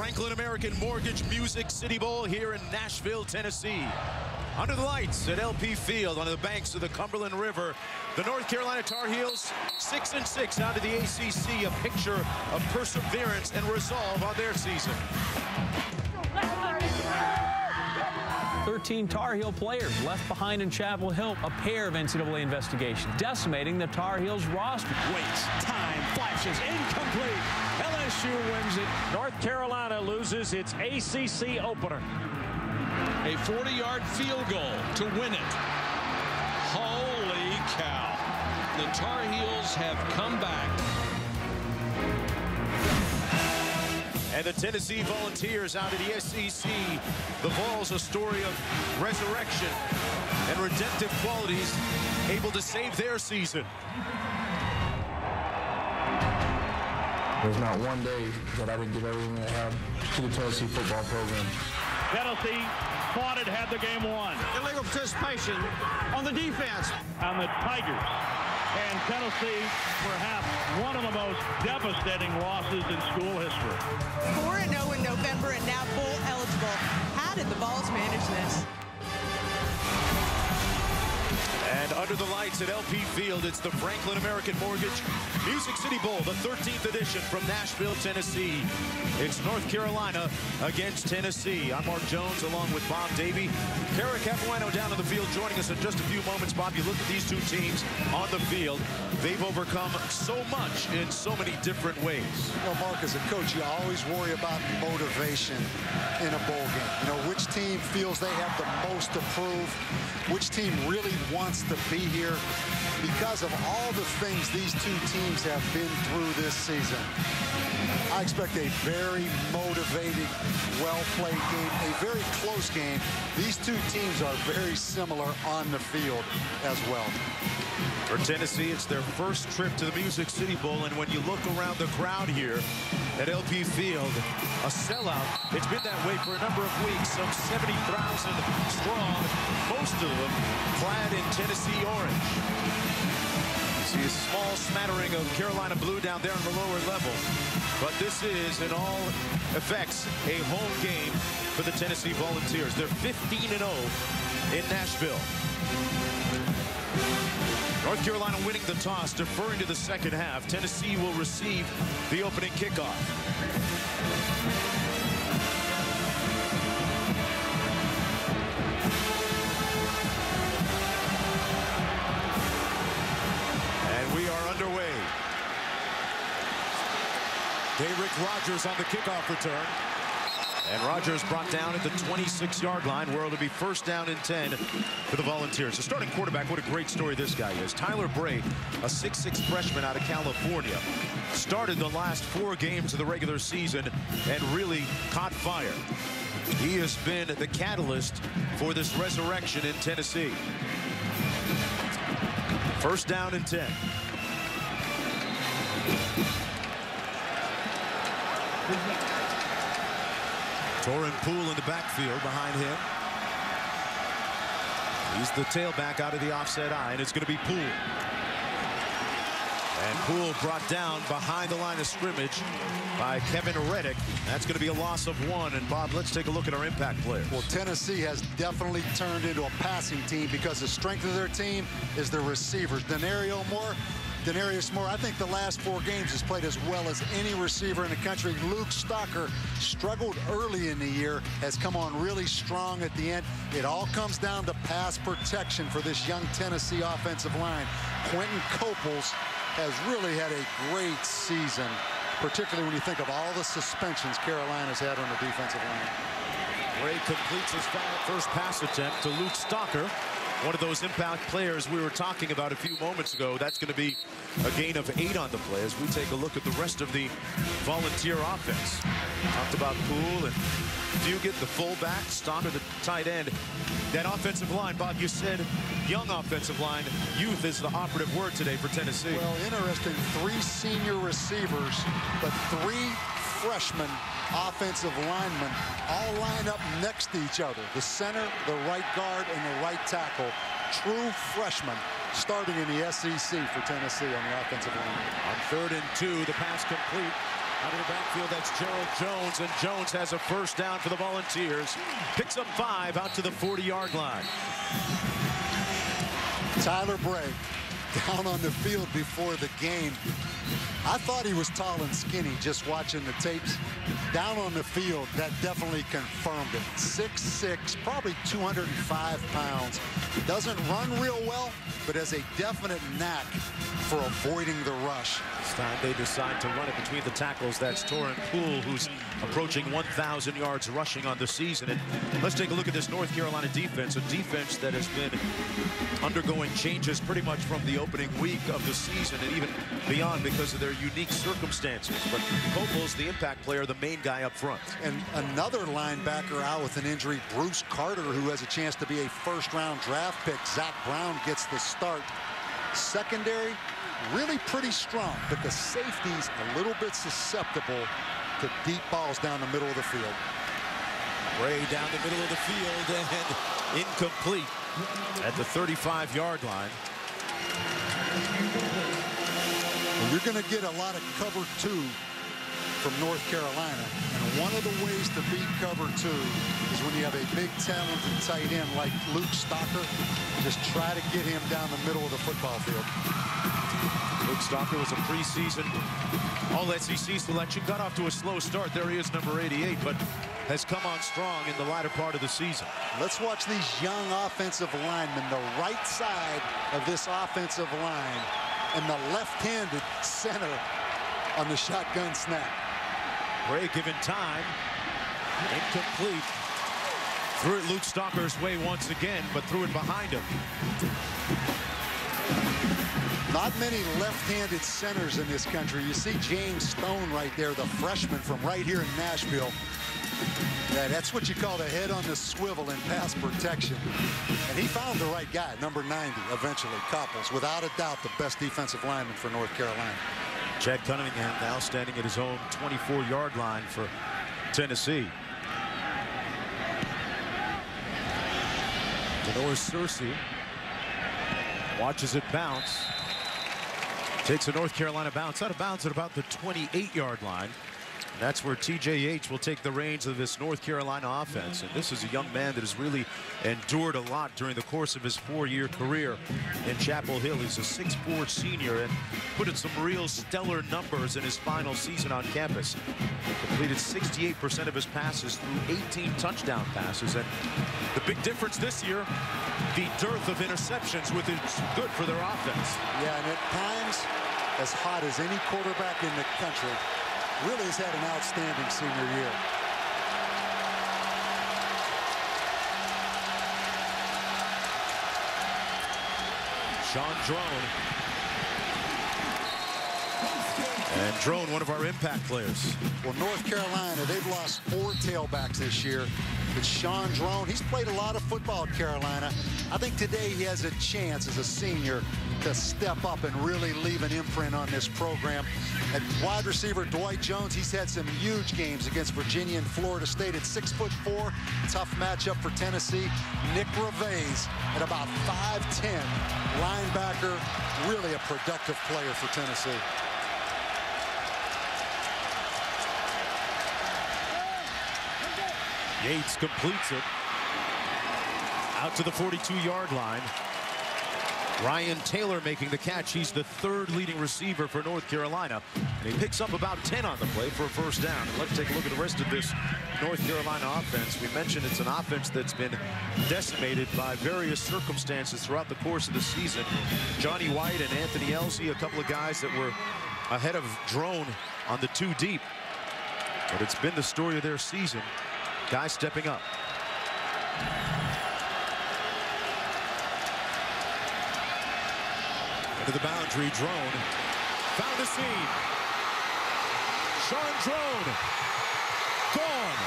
Franklin American Mortgage Music City Bowl here in Nashville, Tennessee. Under the lights at LP Field on the banks of the Cumberland River, the North Carolina Tar Heels 6-6 out of the ACC, a picture of perseverance and resolve on their season. 13 Tar Heel players left behind in Chapel Hill, a pair of NCAA investigations, decimating the Tar Heels roster. Waits, time, flashes, incomplete. LSU wins it. North Carolina loses its ACC opener. A 40-yard field goal to win it. Holy cow. The Tar Heels have come back. And the Tennessee Volunteers out of the SEC. The Vols, a story of resurrection and redemptive qualities, able to save their season. There's not one day that I would give everything I have to the Tennessee football program. Penalty, fought it, had the game won. Illegal participation on the defense. On the Tigers. And Tennessee, perhaps one of the most devastating losses in school history. 4-0 in November and now bowl eligible. How did the Vols manage this? And under the lights at LP Field, it's the Franklin American Mortgage Music City Bowl, the 13th edition from Nashville, Tennessee. It's North Carolina against Tennessee. I'm Mark Jones along with Bob Davey. Kara Capuano down on the field joining us in just a few moments. Bob, you look at these two teams on the field. They've overcome so much in so many different ways. You know, Mark, as a coach, you always worry about motivation in a bowl game. You know, which team feels they have the most to prove, which team really wants to be here because of all the things these two teams have been through this season. I expect a very motivated, well-played game, a very close game. These two teams are very similar on the field as well. For Tennessee, it's their first trip to the Music City Bowl, and when you look around the crowd here at LP Field, a sellout. It's been that way for a number of weeks, some 70,000 strong, most of them clad in Tennessee orange. You see a small smattering of Carolina blue down there on the lower level, but this is, in all effects, a home game for the Tennessee Volunteers. They're 15-0 in Nashville. North Carolina winning the toss, deferring to the second half. Tennessee will receive the opening kickoff. And we are underway. Derrick Rogers on the kickoff return. And Rogers brought down at the 26-yard line, where it'll be first down and 10 for the Volunteers. The starting quarterback, what a great story this guy is. Tyler Bray, a 6'6 freshman out of California, started the last 4 games of the regular season and really caught fire. He has been the catalyst for this resurrection in Tennessee. First down and 10. Tauren Poole in the backfield behind him. He's the tailback out of the offset eye, and it's going to be Poole. And Poole brought down behind the line of scrimmage by Kevin Reddick. That's going to be a loss of 1. And, Bob, let's take a look at our impact players. Well, Tennessee has definitely turned into a passing team because the strength of their team is their receivers. Denarius Moore, I think the last 4 games has played as well as any receiver in the country. Luke Stocker struggled early in the year, has come on really strong at the end. It all comes down to pass protection for this young Tennessee offensive line. Quinton Coples has really had a great season, particularly when you think of all the suspensions Carolina's had on the defensive line. Ray completes his first pass attempt to Luke Stocker. One of those impact players we were talking about a few moments ago. That's going to be a gain of 8 on the play as we take a look at the rest of the Volunteer offense. Talked about Poole and Fugit, the fullback, Stocker, the tight end. That offensive line, Bob, you said young offensive line. Youth is the operative word today for Tennessee. Well, interesting. 3 senior receivers, but 3 freshmen offensive linemen all line up next to each other. The center, the right guard, and the right tackle. True freshmen starting in the SEC for Tennessee on the offensive line. On 3rd and 2, the pass complete Out of the backfield, that's Gerald Jones, and Jones has a first down for the Volunteers. Picks up 5 out to the 40-yard line. Tyler Bray down on the field before the game. I thought he was tall and skinny just watching the tapes. Down on the field, that definitely confirmed it. 6'6", probably 205 pounds. Doesn't run real well, but has a definite knack for avoiding the rush. This time they decide to run it between the tackles. That's Tauren Poole, who's approaching 1,000 yards rushing on the season. And let's take a look at this North Carolina defense, a defense that has been undergoing changes pretty much from the opening week of the season and even beyond because of their unique circumstances. But Coples, the impact player, the main guy up front. And another linebacker out with an injury, Bruce Carter, who has a chance to be a first-round draft pick. Zach Brown gets the start. Secondary, really pretty strong, but the safety's a little bit susceptible to deep balls down the middle of the field. Bray down the middle of the field and incomplete at the 35-yard line. Well, you're going to get a lot of cover two from North Carolina, and one of the ways to beat cover two is when you have a big talented tight end like Luke Stocker. Just try to get him down the middle of the football field. Luke Stocker was a preseason All-SEC selection, got off to a slow start. There he is, number 88, but has come on strong in the latter part of the season. Let's watch these young offensive linemen, the right side of this offensive line and the left-handed center on the shotgun snap. Bray given time, incomplete. Threw it Luke Stocker's way once again, but threw it behind him. Not many left-handed centers in this country. You see James Stone right there, the freshman from right here in Nashville. Yeah, that's what you call the head on the swivel in pass protection. And he found the right guy, number 90, eventually, Coples. Without a doubt, the best defensive lineman for North Carolina. Chad Cunningham now standing at his own 24-yard line for Tennessee. Denoris Searcy watches it bounce. Takes a North Carolina bounce out of bounds at about the 28-yard line. And that's where T.J. Yates will take the reins of this North Carolina offense. And this is a young man that has really endured a lot during the course of his 4-year career in Chapel Hill. He's a 6'4 senior and put in some real stellar numbers in his final season on campus. He completed 68% of his passes through 18 touchdown passes. And the big difference this year, the dearth of interceptions, which is good for their offense. Yeah, and at times, as hot as any quarterback in the country, really has had an outstanding senior year. Shaun Draughn. And Drone, one of our impact players. Well, North Carolina, they've lost 4 tailbacks this year. But Shaun Draughn, he's played a lot of football at Carolina. I think today he has a chance as a senior to step up and really leave an imprint on this program. At wide receiver, Dwight Jones, he's had some huge games against Virginia and Florida State at 6'4", tough matchup for Tennessee. Nick Reves at about 5'10", linebacker, really a productive player for Tennessee. Yates completes it out to the 42-yard line. Ryan Taylor making the catch. He's the 3rd leading receiver for North Carolina. And he picks up about 10 on the play for a first down. And let's take a look at the rest of this North Carolina offense. We mentioned it's an offense that's been decimated by various circumstances throughout the course of the season. Johnny White and Anthony Elsey, a couple of guys that were ahead of Drone on the 2 deep. But it's been the story of their season. Guys stepping up. Into the boundary, Drone. Found the seam. Shaun Draughn. Gone.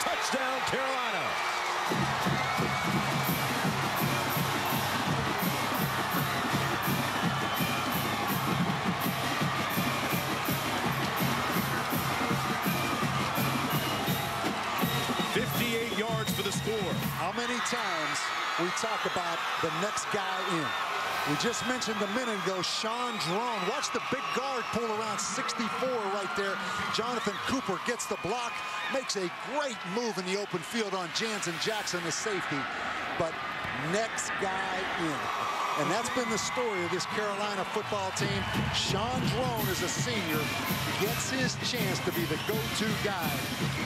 Touchdown, Carolina. Score. How many times we talk about the next guy in? We just mentioned a minute ago, Shaun Draughn. Watch the big guard pull around 64 right there. Jonathan Cooper gets the block, makes a great move in the open field on Jansen Jackson, the safety. But next guy in. And that's been the story of this Carolina football team. Shaun Draughn is a senior, gets his chance to be the go-to guy,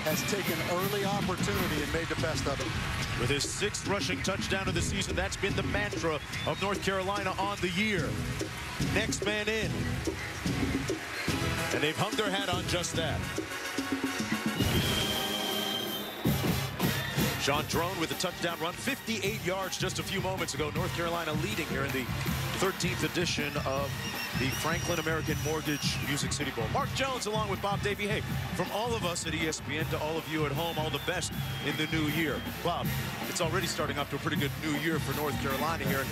has taken early opportunity and made the best of it. With his 6th rushing touchdown of the season, that's been the mantra of North Carolina on the year. Next man in. And they've hung their hat on just that. Shaun Draughn with a touchdown run, 58 yards just a few moments ago. North Carolina leading here in the 13th edition of the Franklin American Mortgage Music City Bowl. Mark Jones along with Bob Davey. Hey, from all of us at ESPN to all of you at home, all the best in the new year. Bob, it's already starting off to a pretty good new year for North Carolina here.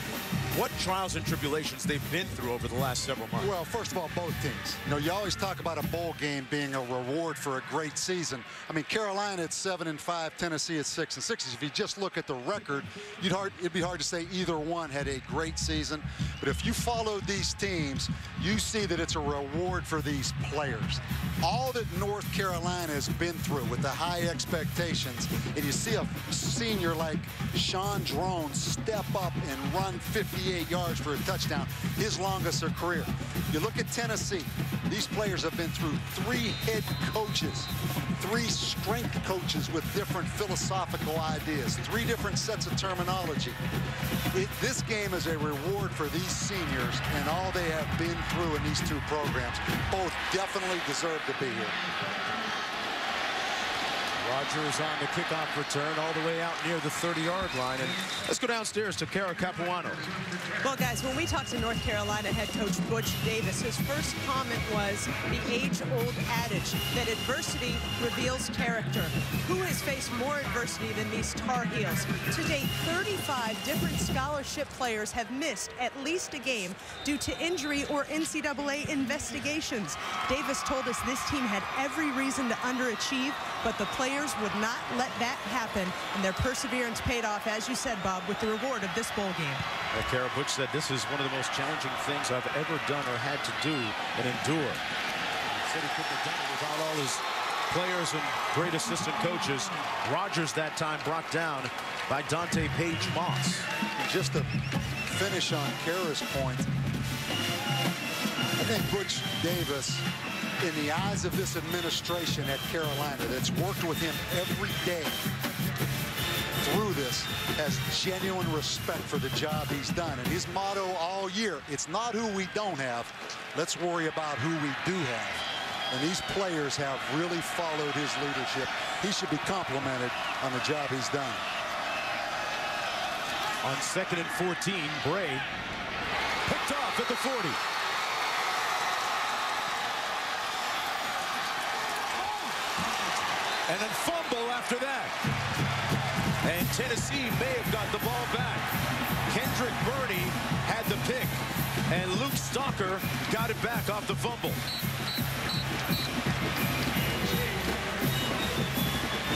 What trials and tribulations they've been through over the last several months. Well, first of all, both teams. You know, you always talk about a bowl game being a reward for a great season. I mean, Carolina at 7-5, Tennessee at 6-6. If you just look at the record, it'd be hard to say either one had a great season. But if you follow these teams, you see that it's a reward for these players. All that North Carolina has been through with the high expectations, and you see a senior like Shaun Draughn step up and run 58 yards for a touchdown, his longest of career. You look at Tennessee, these players have been through 3 head coaches, 3 strength coaches with different philosophical ideas, 3 different sets of terminology. This game is a reward for these seniors and all they have been through in these 2 programs. Both definitely deserve to be here. Rogers on the kickoff return all the way out near the 30-yard line. And let's go downstairs to Kara Capuano. Well, guys, when we talked to North Carolina head coach Butch Davis, his first comment was the age-old adage that adversity reveals character. Who has faced more adversity than these Tar Heels? To date, 35 different scholarship players have missed at least a game due to injury or NCAA investigations. Davis told us this team had every reason to underachieve, but the players would not let that happen, and their perseverance paid off, as you said, Bob, with the reward of this bowl game. Kara, Butch said this is one of the most challenging things I've ever done or had to do and endure. He said he couldn't have done it without all his players and great assistant coaches. Rogers that time brought down by Dante Page Moss. And just to finish on Kara's point, I think Butch Davis, in the eyes of this administration at Carolina that's worked with him every day through this, has genuine respect for the job he's done. And his motto all year, it's not who we don't have, let's worry about who we do have. And these players have really followed his leadership. He should be complimented on the job he's done. On 2nd and 14, Bray picked off at the 40. And then fumble after that. And Tennessee may have got the ball back. Kendrick Burney had the pick. And Luke Stocker got it back off the fumble.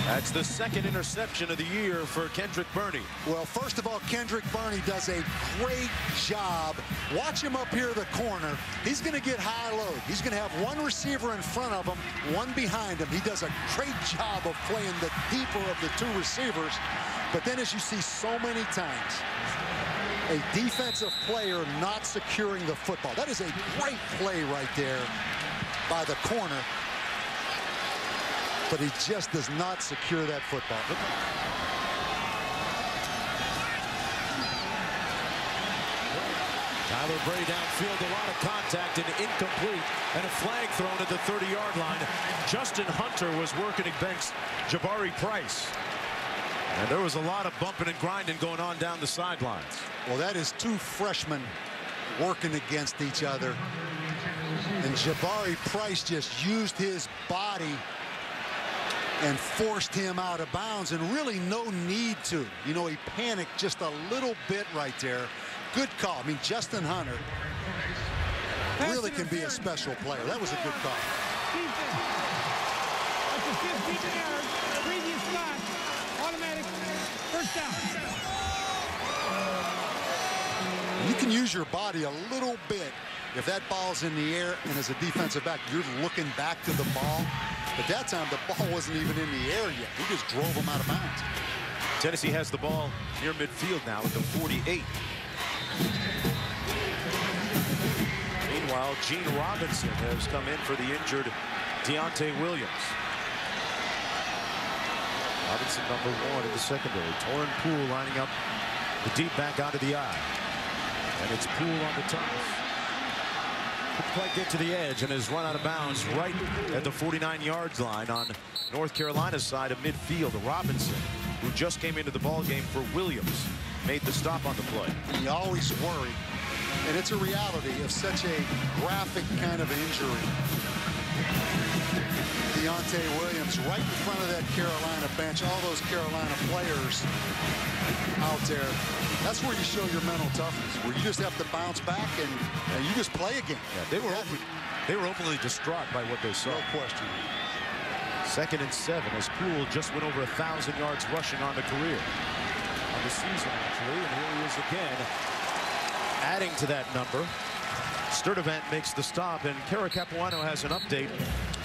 That's the 2nd interception of the year for Kendrick Burney. Well, first of all, Kendrick Burney does a great job. Watch him up here in the corner. He's going to get high-low. He's going to have one receiver in front of him, one behind him. He does a great job of playing the deeper of the 2 receivers. But then, as you see so many times, a defensive player not securing the football. That is a great play right there by the corner. But he just does not secure that football. Tyler Bray downfield, a lot of contact and incomplete, and a flag thrown at the 30-yard line. Justin Hunter was working against Jabari Price. And there was a lot of bumping and grinding going on down the sidelines. Well, that is 2 freshmen working against each other. And Jabari Price just used his body and forced him out of bounds, and really no need to. You know, he panicked just a little bit right there. Good call. I mean, Justin Hunter really can be a special player. That was a good call. You can use your body a little bit if that ball's in the air, and as a defensive back, you're looking back to the ball. But that time, the ball wasn't even in the air yet. He just drove him out of bounds. Tennessee has the ball near midfield now at the 48. Meanwhile, Gene Robinson has come in for the injured Deontay Williams. Robinson number one in the secondary. Tauren Poole lining up the deep back out of the eye. And it's Poole on the top. Couldn't quite get to the edge and is run out of bounds right at the 49-yard line on North Carolina's side of midfield. Robinson, who just came into the ball game for Williams, made the stop on the play. You always worry, and it's a reality of such a graphic kind of injury. Deontay Williams right in front of that Carolina bench, all those Carolina players out there. That's where you show your mental toughness, where you just have to bounce back and you just play again. Yeah, they were openly distraught by what they saw. No question. Second and 7 as Poole just went over 1,000 yards rushing on the career. On the season, actually, and here he is again, adding to that number. Sturdivant makes the stop, and Kara Capuano has an update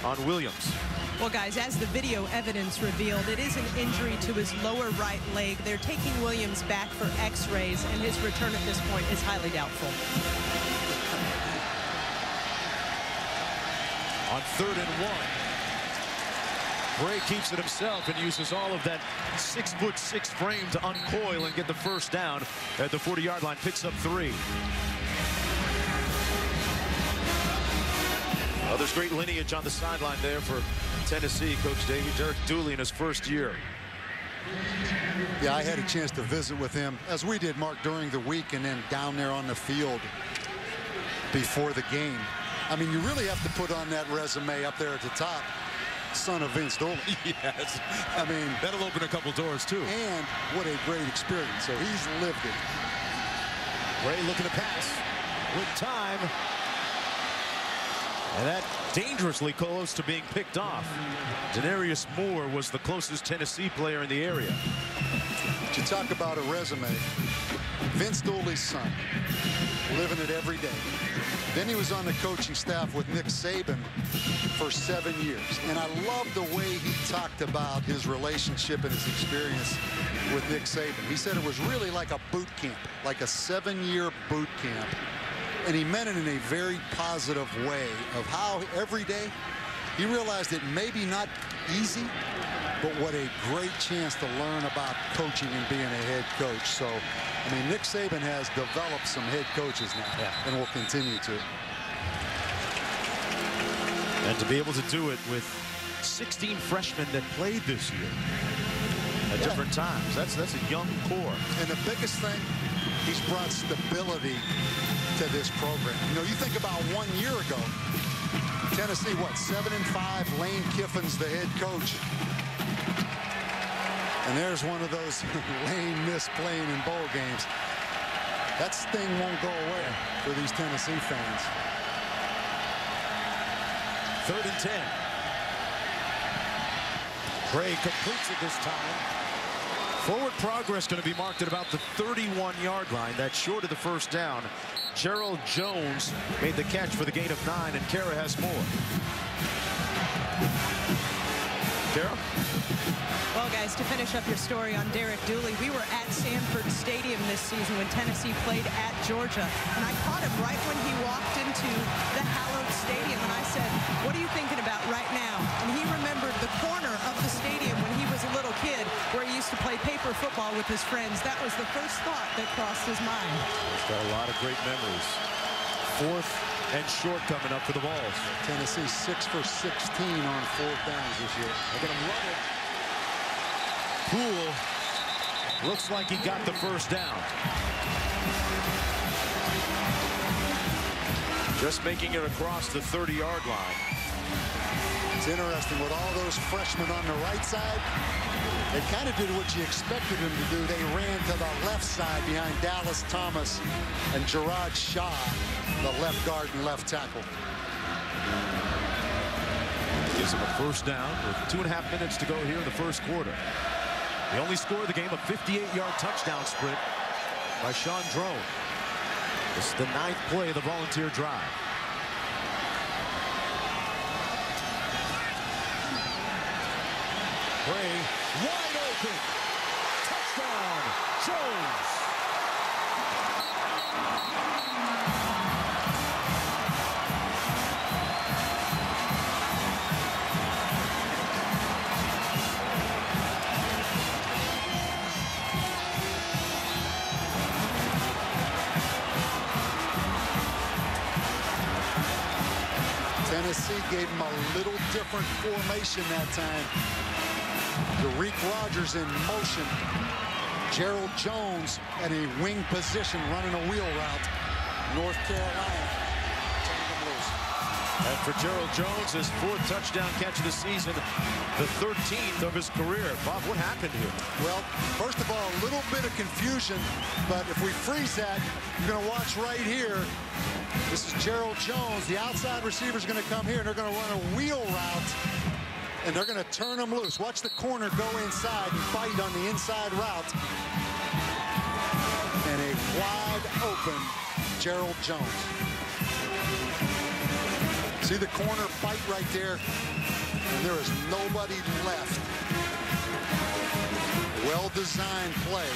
on Williams. Well, guys, as the video evidence revealed, it is an injury to his lower right leg. They're taking Williams back for x-rays, and his return at this point is highly doubtful. On 3rd and 1, Bray keeps it himself and uses all of that 6'6" frame to uncoil and get the first down at the 40-yard line. Picks up 3. Oh, there's great lineage on the sideline there for Tennessee. Coach Davey, Derek Dooley in his first year. Yeah, I had a chance to visit with him, as we did, Mark, during the week and then down there on the field before the game. I mean, you really have to put on that resume up there at the top. Son of Vince Dooley. Yes. I mean, that'll open a couple doors, too. And what a great experience. So he's lived it. Ray looking to pass with time. And that dangerously close to being picked off. Denarius Moore was the closest Tennessee player in the area. But you talk about a resume. Vince Dooley's son, living it every day. Then he was on the coaching staff with Nick Saban for 7 years. And I love the way he talked about his relationship and his experience with Nick Saban. He said it was really like a boot camp, like a 7-year boot camp. And he meant it in a very positive way of how every day he realized it may be not easy, but what a great chance to learn about coaching and being a head coach. So, I mean, Nick Saban has developed some head coaches now, and will continue to. And to be able to do it with 16 freshmen that played this year at different times, that's a young core. And the biggest thing, he's brought stability to this program. You know, you think about 1 year ago, Tennessee, what, 7-5, Lane Kiffin's the head coach. And there's one of those Lane missed playing in bowl games. That sting won't go away for these Tennessee fans. 3rd and 10. Bray completes it this time. Forward progress going to be marked at about the 31-yard line. That's short of the first down. Gerald Jones made the catch for the gain of 9, and Kara has more. Kara? Well, guys, to finish up your story on Derek Dooley, we were at Sanford Stadium this season when Tennessee played at Georgia. And I caught him right when he walked into the hallowed stadium, and I said, what are you thinking about right now? And he remembered the corner of the stadium when he was a little kid, where he used to play paper football with his friends. That was the first thought that crossed his mind. He's got a lot of great memories. 4th and short coming up for the balls. Tennessee 6 for 16 on 4th downs this year. They're going to run it. Poole looks like he got the first down. Just making it across the 30-yard line. It's interesting with all those freshmen on the right side. They kind of did what you expected them to do. They ran to the left side behind Dallas Thomas and Gerard Shaw, the left guard and left tackle. Gives him a first down with 2.5 minutes to go here in the first quarter. They only scored the game, a 58-yard touchdown sprint by Shaun Draughn. This is the 9th play of the Volunteer drive. Bray wide open. Touchdown, Jones. Tennessee gave him a little different formation that time. Derrick Rogers in motion. Gerald Jones at a wing position running a wheel route. North Carolina turned him loose. And for Gerald Jones, his 4th touchdown catch of the season, the 13th of his career. Bob, what happened here? Well, first of all, a little bit of confusion, but if we freeze that, you're going to watch right here. This is Gerald Jones. The outside receiver's going to come here, and they're going to run a wheel route, and they're going to turn him loose. Watch the corner go inside and fight on the inside route. And a wide-open Gerald Jones. See the corner fight right there, and there is nobody left. Well-designed play.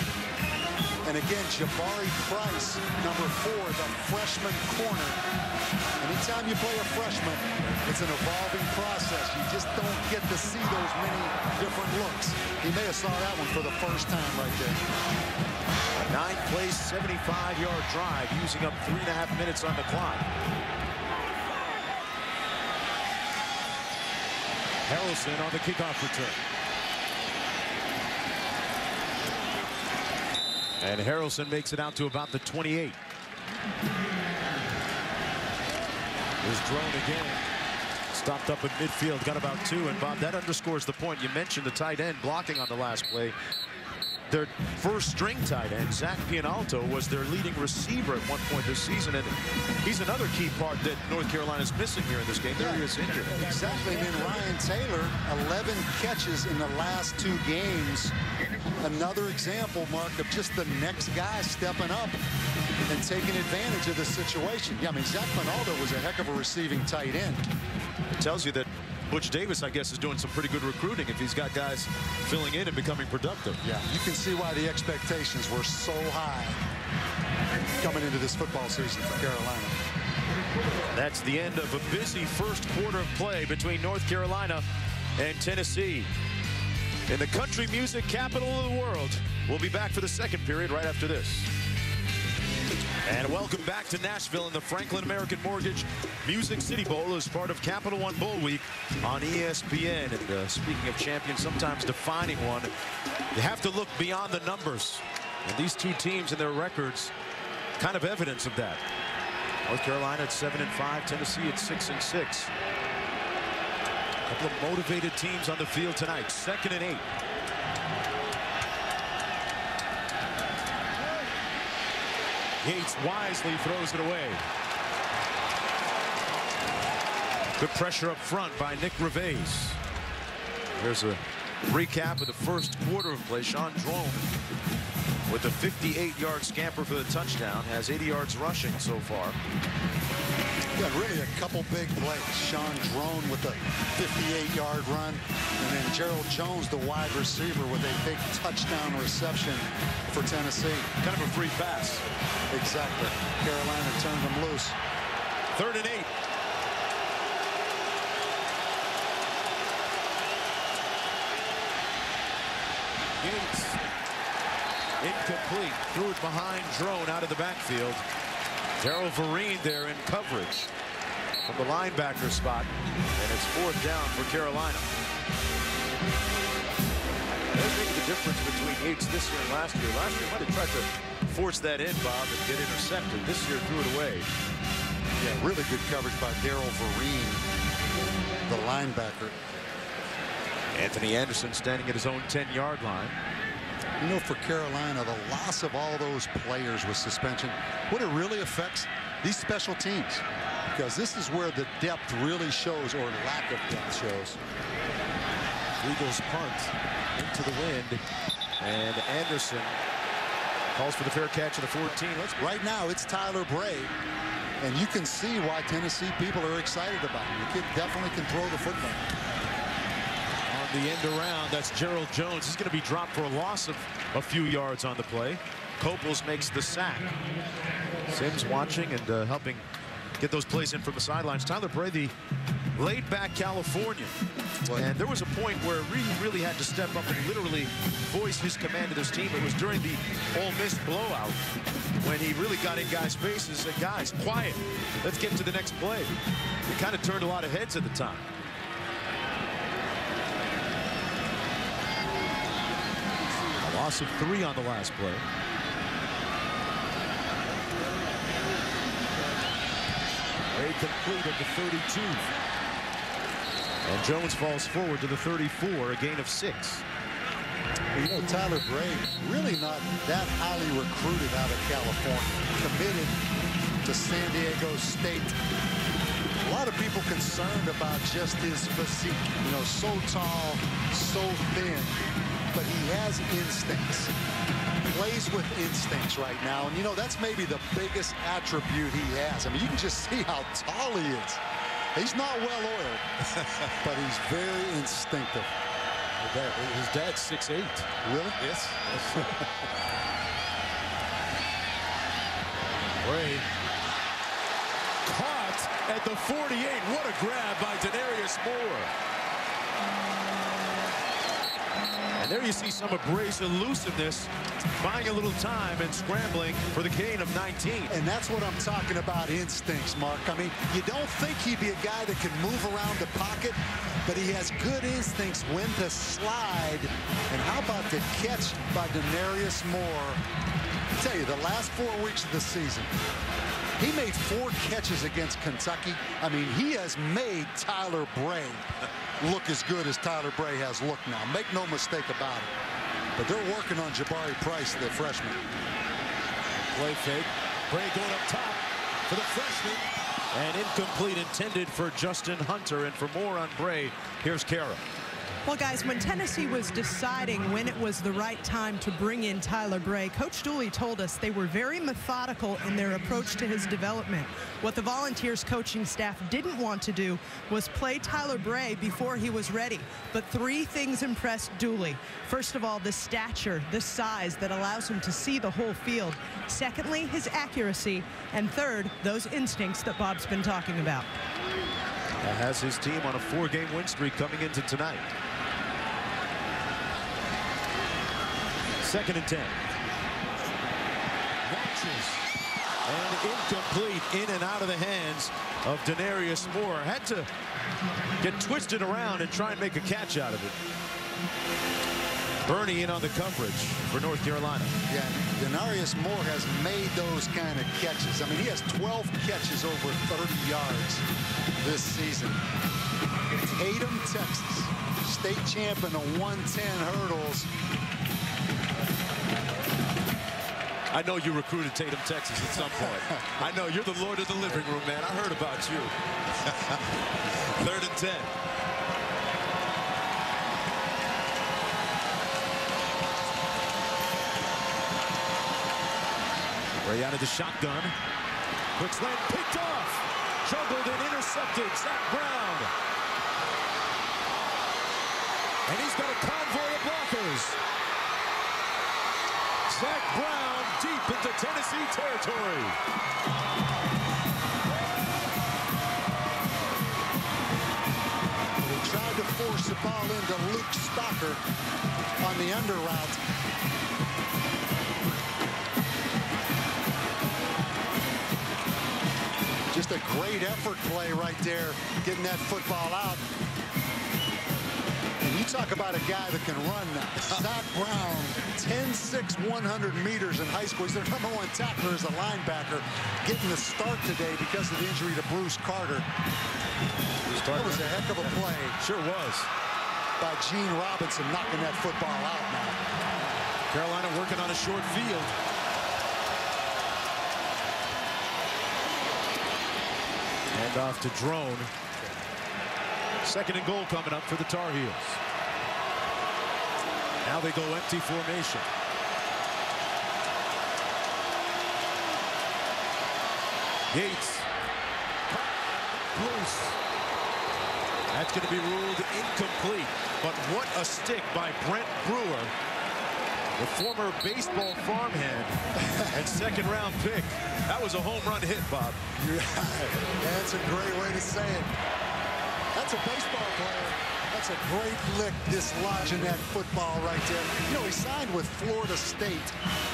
And again, Jabari Price, number 4, the freshman corner. Anytime you play a freshman, it's an evolving process. You just don't get to see those many different looks. He may have saw that one for the first time right there. A 9-play, 75-yard drive, using up 3.5 minutes on the clock. Harrelson on the kickoff return. And Harrelson makes it out to about the 28. Here's Drone again. Stopped up at midfield, got about 2. And, Bob, that underscores the point. You mentioned the tight end blocking on the last play. Their first-string tight end, Zach Pianalto, was their leading receiver at one point this season. And he's another key part that North Carolina's missing here in this game. There he is, injured. Exactly. And then Ryan Taylor, 11 catches in the last 2 games. Another example, Mark, of just the next guy stepping up and taking advantage of the situation. Yeah, I mean, Zach Pianalto was a heck of a receiving tight end. It tells you that Butch Davis, I guess, is doing some pretty good recruiting if he's got guys filling in and becoming productive. Yeah, you can see why the expectations were so high coming into this football season for Carolina. That's the end of a busy first quarter of play between North Carolina and Tennessee. In the country music capital of the world. We'll be back for the second period right after this. And welcome back to Nashville in the Franklin American Mortgage Music City Bowl as part of Capital One Bowl Week on ESPN. And speaking of champions, sometimes defining one, you have to look beyond the numbers. And these two teams and their records, kind of evidence of that. North Carolina at 7-5, Tennessee at 6-6. A couple of motivated teams on the field tonight. 2nd and 8. Yates wisely throws it away. Good pressure up front by Nick Reves. Here's a recap of the first quarter of play. Shaun Draughn with a 58-yard scamper for the touchdown. Has 80 yards rushing so far. Yeah, really a couple big plays. Shaun Draughn with a 58-yard run, and then Gerald Jones, the wide receiver, with a big touchdown reception for Tennessee. Kind of a free pass. Exactly. Carolina turned them loose. 3rd and 8. Yates incomplete. Threw it behind Drone out of the backfield. Darryl Vereen there in coverage from the linebacker spot, and it's 4th down for Carolina. That's really the difference between Yates this year and last year. Last year might have tried to force that in, Bob, and get intercepted. This year threw it away. Yeah, really good coverage by Darryl Vereen, the linebacker. Anthony Anderson standing at his own 10-yard line. You know, for Carolina, the loss of all those players with suspension, what it really affects these special teams, because this is where the depth really shows, or lack of depth shows. Eagles punt into the wind, and Anderson Calls for the fair catch of the 14. Right now, it's Tyler Bray. And you can see why Tennessee people are excited about him. The kid definitely can throw the football. On the end around, that's Gerald Jones. He's going to be dropped for a loss of a few yards on the play. Coples makes the sack. Sims watching and helping get those plays in from the sidelines. Tyler Bray, the laid-back Californian. And there was a point where he really had to step up and literally voice his command to this team. It was during the Ole Miss blowout when he really got in guys' faces and said, guys, quiet. Let's get to the next play. It kind of turned a lot of heads at the time. A loss of 3 on the last play. They complete at the 32. And Jones falls forward to the 34, a gain of 6. You know, Tyler Bray, really not that highly recruited out of California. Committed to San Diego State. A lot of people concerned about just his physique. You know, so tall, so thin. But he has instincts. Plays with instincts right now. And, you know, that's maybe the biggest attribute he has. I mean, you can just see how tall he is. He's not well-oiled, but he's very instinctive. His dad's 6'8". Really? Yes. Bray caught at the 48. What a grab by Denarius Moore. And there you see some of Bray's elusiveness, buying a little time and scrambling for the gain of 19. And that's what I'm talking about, instincts, Mark. I mean, you don't think he'd be a guy that can move around the pocket, but he has good instincts when to slide. And how about the catch by Denarius Moore? I tell you, the last 4 weeks of the season, he made 4 catches against Kentucky. I mean, he has made Tyler Bray look as good as Tyler Bray has looked now. Make no mistake about it. But they're working on Jabari Price, the freshman. Play fake. Bray going up top for the freshman. And incomplete, intended for Justin Hunter. And for more on Bray, here's Kara. Well, guys, when Tennessee was deciding when it was the right time to bring in Tyler Bray, Coach Dooley told us they were very methodical in their approach to his development. What the Volunteers coaching staff didn't want to do was play Tyler Bray before he was ready. But 3 things impressed Dooley. First of all, the stature, the size that allows him to see the whole field. Secondly, his accuracy. And third, those instincts that Bob's been talking about. That has his team on a 4-game win streak coming into tonight. 2nd and 10. Watches. And incomplete, in and out of the hands of Denarius Moore. Had to get twisted around and try and make a catch out of it. Bernie in on the coverage for North Carolina. Yeah, Denarius Moore has made those kind of catches. I mean, he has 12 catches over 30 yards this season. Tatum, Texas. State champ in the 110 hurdles. I know you recruited Tatum, Texas at some point. I know you're the lord of the living room, man. I heard about you. 3rd and 10. Bray out of the shotgun. Quick slant, picked off. Juggled and intercepted. Zach Brown. And he's got a convoy of blockers. Zach Brown deep into Tennessee territory. He tried to force the ball into Luke Stocker on the under route. Just a great effort play right there, getting that football out. You talk about a guy that can run now. Zach Brown, 10'6", 100 meters in high school. He's their #1 tackler as a linebacker. Getting the start today because of the injury to Bruce Carter. That was a heck of a play. Sure was. By Gene Robinson, knocking that football out now. Carolina working on a short field. Hand off to Drone. 2nd and goal coming up for the Tar Heels. Now they go empty formation. Yates. Loose. That's going to be ruled incomplete. But what a stick by Brent Brewer, the former baseball farmhand and second-round pick. That was a home run hit, Bob. That's a great way to say it. That's a baseball player. That's a great lick dislodging that football right there. You know, he signed with Florida State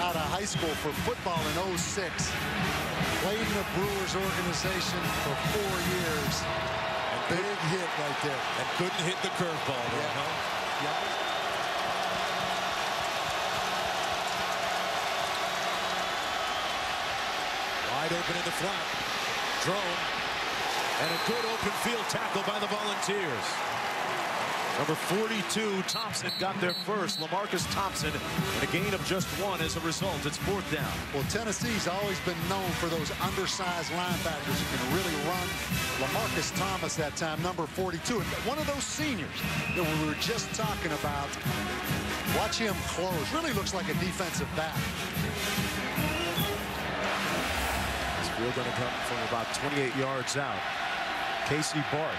out of high school for football in 06. Played in the Brewers organization for 4 years. A big hit right there. And couldn't hit the curveball. Yeah. Huh? Yeah. Wide open in the flat. Drone. And a good open field tackle by the Volunteers. Number 42, Thompson, got there first. LaMarcus Thompson, and a gain of just 1 as a result. It's 4th down. Well, Tennessee's always been known for those undersized linebackers who can really run. LaMarcus Thomas that time, number 42. And one of those seniors that we were just talking about. Watch him close. Really looks like a defensive back. This field going to come from about 28 yards out. Casey Barth.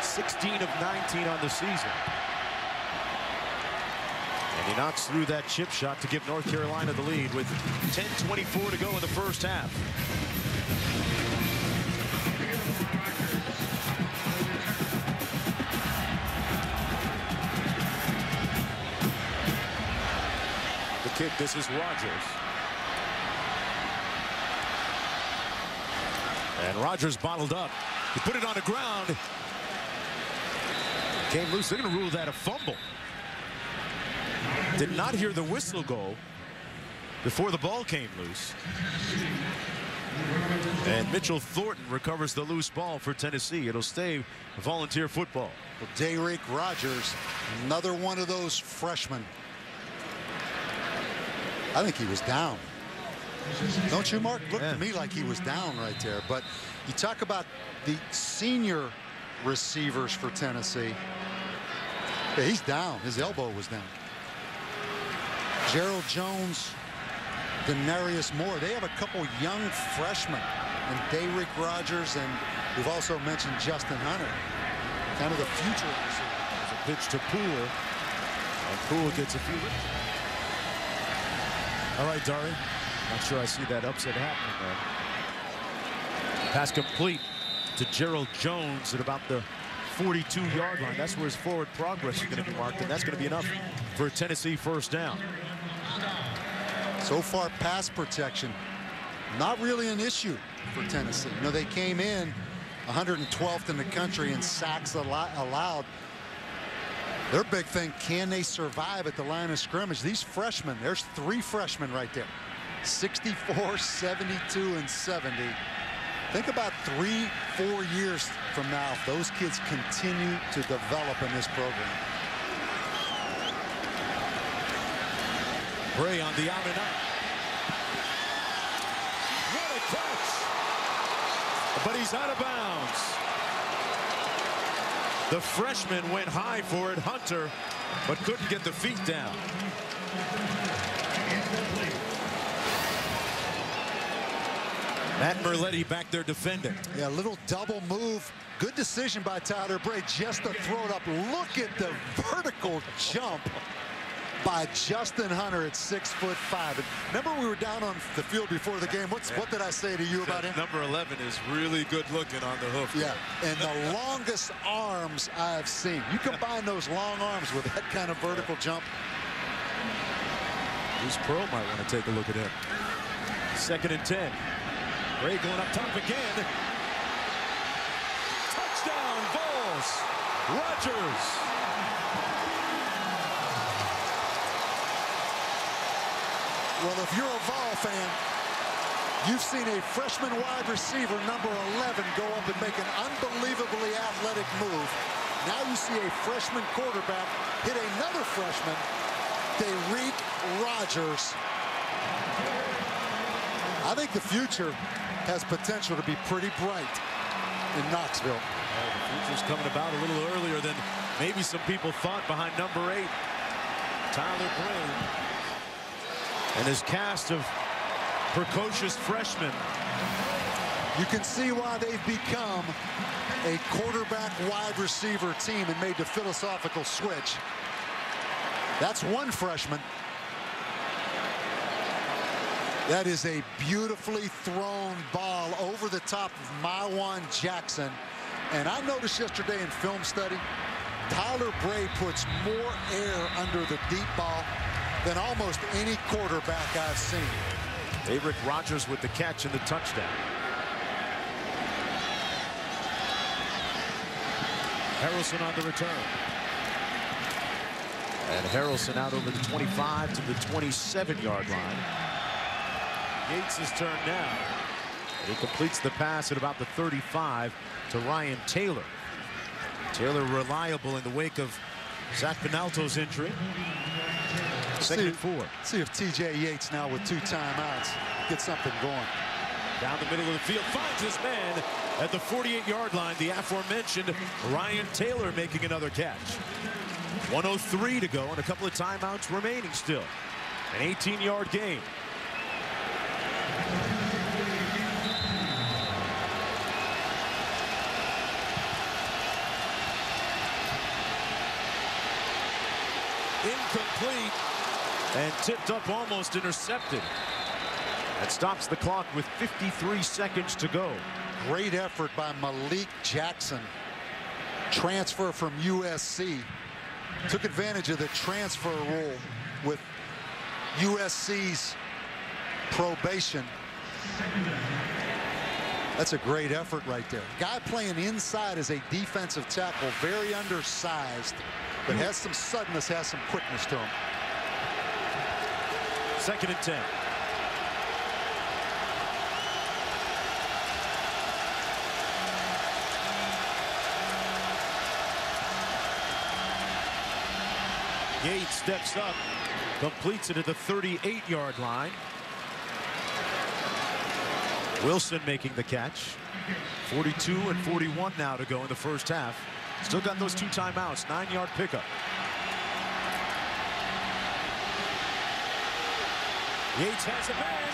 16 of 19 on the season. And he knocks through that chip shot to give North Carolina the lead with 10:24 to go in the first half. The kick, this is Rogers. And Rogers bottled up. He put it on the ground. Came loose. They're going to rule that a fumble. Did not hear the whistle go before the ball came loose. And Mitchell Thornton recovers the loose ball for Tennessee. It'll stay Volunteer football. Well, Derrick Rogers, another one of those freshmen. I think he was down. Don't you, Mark? Looked to me like he was down right there. But you talk about the senior receivers for Tennessee. Yeah, he's down. His elbow was down. Gerald Jones, Denarius Moore. They have a couple young freshmen, and Derrick Rogers, and we've also mentioned Justin Hunter. Kind of the future. There's a pitch to Poole, and Poole gets a few. All right, Dari. Not sure I see that upset happening there. Pass complete to Gerald Jones at about the 42-yard line. That's where his forward progress is going to be marked, and that's going to be enough for a Tennessee first down. So far, pass protection, not really an issue for Tennessee. You know, they came in 112th in the country in sacks allowed. Their big thing, can they survive at the line of scrimmage? These freshmen, there's 3 freshmen right there, 64, 72, and 70. Think about 3-4 years from now if those kids continue to develop in this program. Bray on the out and out. What a catch! But he's out of bounds. The freshman went high for it, Hunter, but couldn't get the feet down. Matt Merletti back there defending. Yeah, a little double move. Good decision by Tyler Bray just to throw it up. Look at the vertical jump by Justin Hunter at 6'5". And remember, we were down on the field before the game. What did I say to you about him? Number 11 is really good looking on the hoof. Yeah, and the longest arms I've seen. You combine those long arms with that kind of vertical jump. Bruce Pearl might want to take a look at him. 2nd and 10. Bray going up top again. Touchdown, Vols. Rogers. Well, if you're a Vol fan, you've seen a freshman wide receiver, number 11, go up and make an unbelievably athletic move. Now you see a freshman quarterback hit another freshman, Derrick Rogers. I think the future has potential to be pretty bright in Knoxville. Well, the future's coming about a little earlier than maybe some people thought behind number 8, Tyler Bray, and his cast of precocious freshmen. You can see why they've become a quarterback wide receiver team and made the philosophical switch. That's one freshman. That is a beautifully thrown ball over the top of Maiwan Jackson. And I noticed yesterday in film study, Tyler Bray puts more air under the deep ball than almost any quarterback I've seen. Derrick Rogers with the catch and the touchdown. Harrelson on the return. And Harrelson out over the 25 to the 27-yard line. Yates' turn now. He completes the pass at about the 35 to Ryan Taylor. Taylor reliable in the wake of Zach Benalto's injury. Second and four. See if T.J. Yates now with two timeouts gets something going. Down the middle of the field, finds his man at the 48-yard line. The aforementioned Ryan Taylor making another catch. 1:03 to go and a couple of timeouts remaining still. An 18-yard game. Incomplete and tipped up, almost intercepted. That stops the clock with 53 seconds to go. Great effort by Malik Jackson, transfer from USC. Took advantage of the transfer rule with USC's probation. That's a great effort right there. Guy playing inside as a defensive tackle, very undersized, but has some suddenness, has some quickness to him. Second and 10. Yates steps up, completes it at the 38-yard line. Wilson making the catch. 42 and 41 now to go in the first half. Still got those two timeouts. 9-yard pickup. Yates has a man.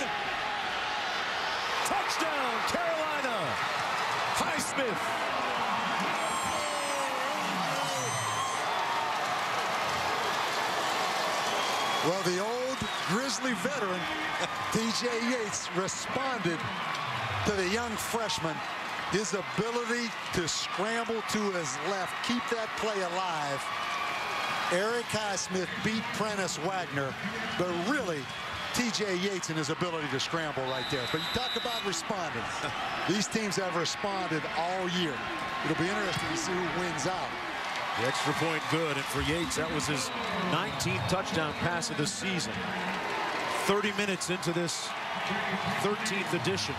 Touchdown, Carolina. Highsmith. Well, the old Grizzly veteran, T.J. Yates, responded to the young freshman. His ability to scramble to his left, keep that play alive. Eric Highsmith beat Prentice Wagner, but really, T.J. Yates and his ability to scramble right there. But you talk about responding. These teams have responded all year. It'll be interesting to see who wins out. The extra point good, and for Yates, that was his 19th touchdown pass of the season. 30 minutes into this 13th edition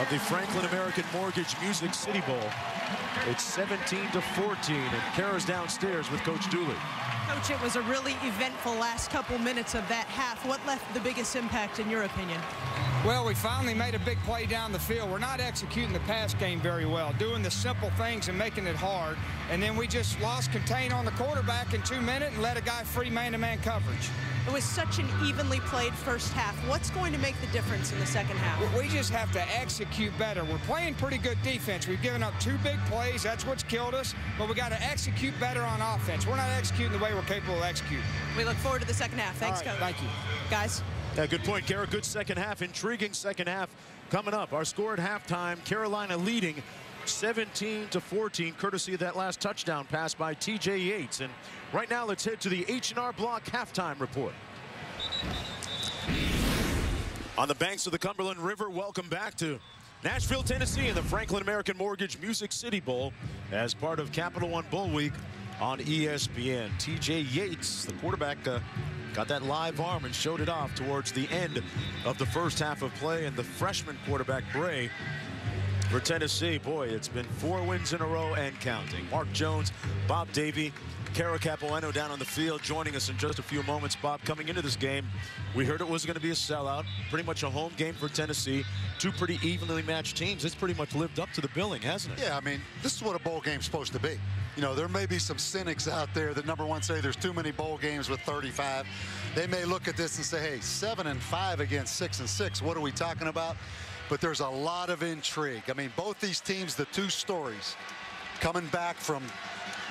of the Franklin American Mortgage Music City Bowl. It's 17-14, and Kara's downstairs with Coach Dooley. Coach, it was a really eventful last couple minutes of that half. What left the biggest impact, in your opinion? Well, we finally made a big play down the field. We're not executing the pass game very well, doing the simple things and making it hard. And then we just lost contain on the quarterback in 2 minutes and let a guy free man-to-man coverage. It was such an evenly played first half. What's going to make the difference in the second half? We just have to execute better. We're playing pretty good defense. We've given up two big plays. That's what's killed us. But we got to execute better on offense. We're not executing the way we're capable of executing. We look forward to the second half. Thanks, Coach. Thank you. Guys. Yeah, good point, Kara. Good second half. Intriguing second half coming up. Our score at halftime, Carolina leading 17-14, courtesy of that last touchdown pass by T.J. Yates. And right now, let's head to the H&R Block halftime report. On the banks of the Cumberland River, welcome back to Nashville, Tennessee, and the Franklin American Mortgage Music City Bowl as part of Capital One Bowl Week on ESPN. T.J. Yates, the quarterback, got that live arm and showed it off towards the end of the first half of play. And the freshman quarterback, Bray, for Tennessee, boy, it's been 4 wins in a row and counting. Mark Jones, Bob Davey, Kara Capuano down on the field, joining us in just a few moments. Bob, coming into this game, we heard it was going to be a sellout, pretty much a home game for Tennessee. Two pretty evenly matched teams. It's pretty much lived up to the billing, hasn't it? Yeah, I mean, this is what a bowl game's supposed to be. You know, there may be some cynics out there that, number one, say there's too many bowl games with 35. They may look at this and say, hey, 7-5 against 6-6. What are we talking about? but there's a lot of intrigue. I mean, both these teams, the two stories, coming back from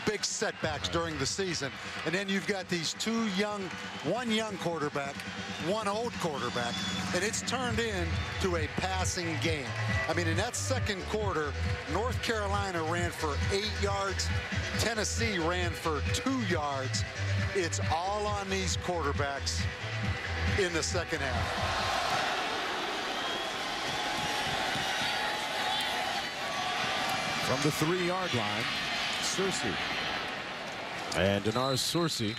big setbacks during the season. And then you've got these two young, one young quarterback, one old quarterback, and it's turned into a passing game. I mean, in that second quarter, North Carolina ran for 8 yards. Tennessee ran for 2 yards. It's all on these quarterbacks in the second half. From the 3-yard line, Searcy. And Denarius Searcy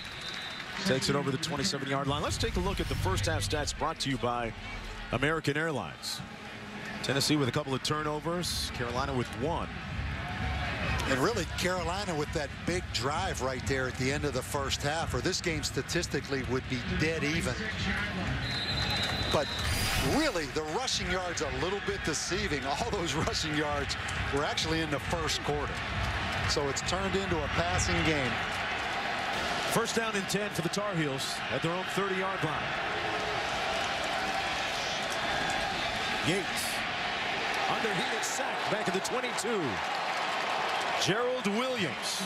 takes it over the 27-yard line. Let's take a look at the first half stats brought to you by American Airlines. Tennessee with a couple of turnovers, Carolina with one. And really, Carolina with that big drive right there at the end of the first half, or this game statistically would be dead even. But really, the rushing yards are a little bit deceiving. All those rushing yards were actually in the first quarter. So it's turned into a passing game. First down and 10 for the Tar Heels at their own 30-yard line. Yates under heat, sacked back at the 22. Gerald Williams,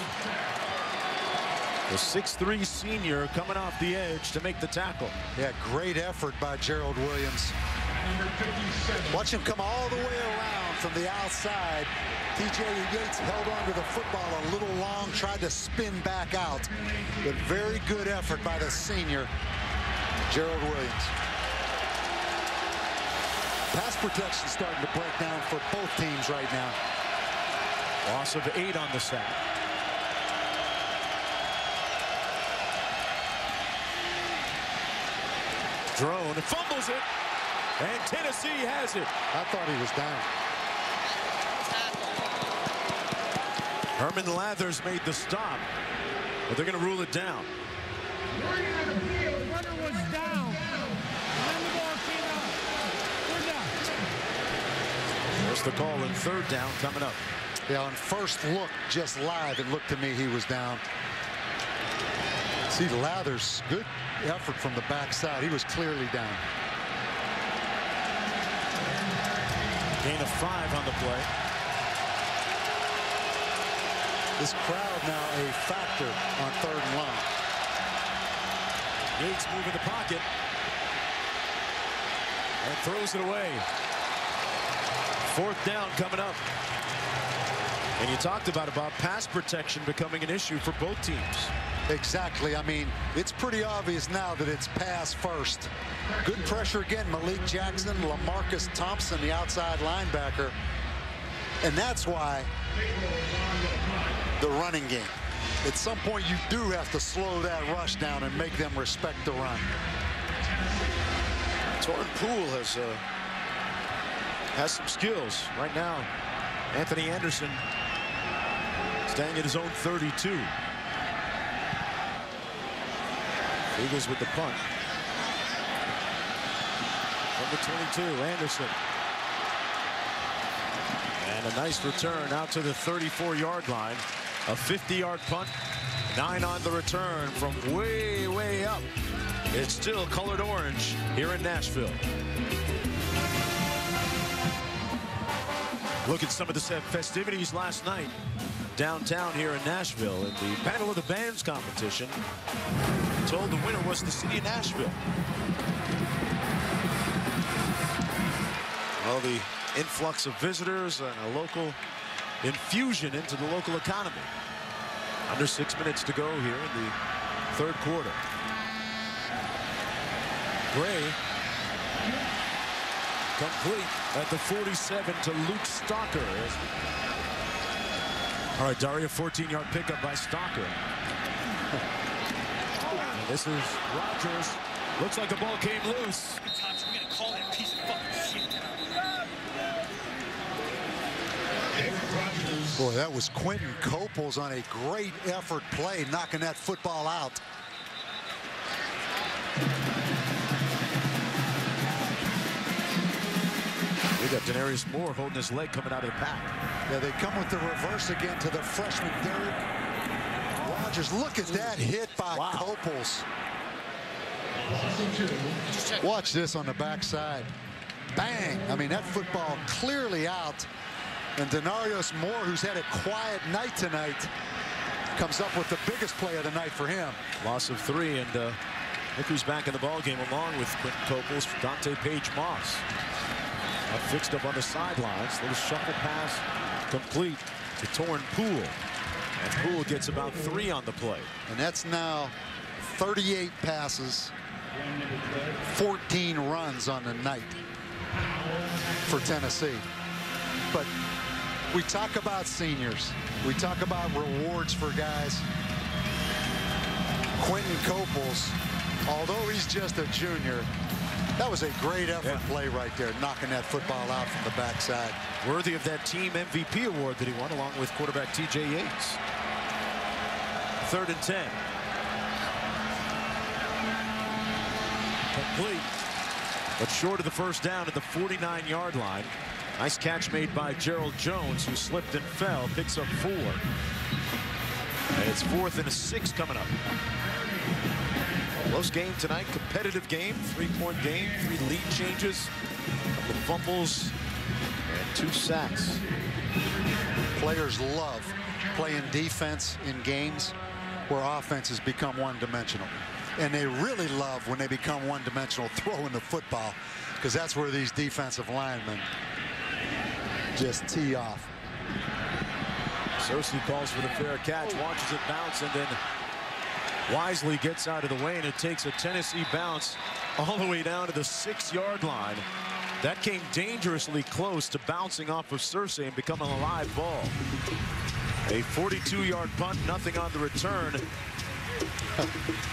the 6'3 senior, coming off the edge to make the tackle. Yeah, great effort by Gerald Williams. Watch him come all the way around from the outside. T.J. Yates held on to the football a little long, tried to spin back out. But very good effort by the senior, Gerald Williams. Pass protection starting to break down for both teams right now. Loss of 8 on the sack. Drone fumbles it, and Tennessee has it. I thought he was down. Herman Lathers made the stop, but they're going to rule it down. Runner was down. Then the ball came out. We're down. There's the call in third down coming up. Yeah, on first look, just live, it looked to me he was down. See, Lathers, good effort from the backside. He was clearly down. Gain of 5 on the play. This crowd now a factor on third and long. Yates moving the pocket and throws it away. Fourth down coming up. And you talked about pass protection becoming an issue for both teams. Exactly. I mean, it's pretty obvious now that it's pass first. Good pressure again. Malik Jackson, LaMarcus Thompson, the outside linebacker. And that's why the running game. At some point, you do have to slow that rush down and make them respect the run. Tauren Poole has some skills right now. Anthony Anderson staying at his own 32. Eagles with the punt. Number 22, Anderson. And a nice return out to the 34-yard line. A 50-yard punt. 9 on the return from way, way up. It's still colored orange here in Nashville. Look at some of the festivities last night downtown here in Nashville in the Battle of the Bands competition. Told the winner was the city of Nashville. Well, the influx of visitors and a local infusion into the local economy. Under 6 minutes to go here in the third quarter. Bray complete at the 47 to Luke Stocker. All right, Daria, 14-yard pickup by Stocker. This is Rogers. Looks like the ball came loose. Thompson, we're gonna call that piece of fucking shit. Boy, that was Quinton Coples on a great effort play, knocking that football out. We got Denarius Moore holding his leg coming out of the pack. Yeah, they come with the reverse again to the freshman Derek. Just look at that hit by Coples. Watch this on the backside. bang. I mean, that football clearly out. And Denarius Moore, who's had a quiet night tonight, comes up with the biggest play of the night for him. Loss of three, and look who's back in the ballgame along with Quinton Coples, Dante Page Moss. Fixed up on the sidelines. Little shuffle pass complete to Tauren Poole. And Poole gets about three on the play. And that's now 38 passes, 14 runs on the night for Tennessee. But we talk about seniors. We talk about rewards for guys. Quinton Coples, although he's just a junior, that was a great effort play right there, knocking that football out from the backside. Worthy of that team MVP award that he won along with quarterback T.J. Yates. 3rd and 10. Complete, but short of the first down at the 49-yard line. Nice catch made by Gerald Jones, who slipped and fell, picks up 4. And it's 4th and 6 coming up. Close game tonight, competitive game, 3-point game, 3 lead changes, a couple of fumbles, and 2 sacks. Players love playing defense in games where offenses become one-dimensional. And they really love when they become one-dimensional throwing the football, because that's where these defensive linemen just tee off. Sosi calls for the fair catch, watches it bounce, and then wisely gets out of the way, and it takes a Tennessee bounce all the way down to the 6-yard line. That came dangerously close to bouncing off of Searcy and becoming a live ball. A 42-yard punt, nothing on the return.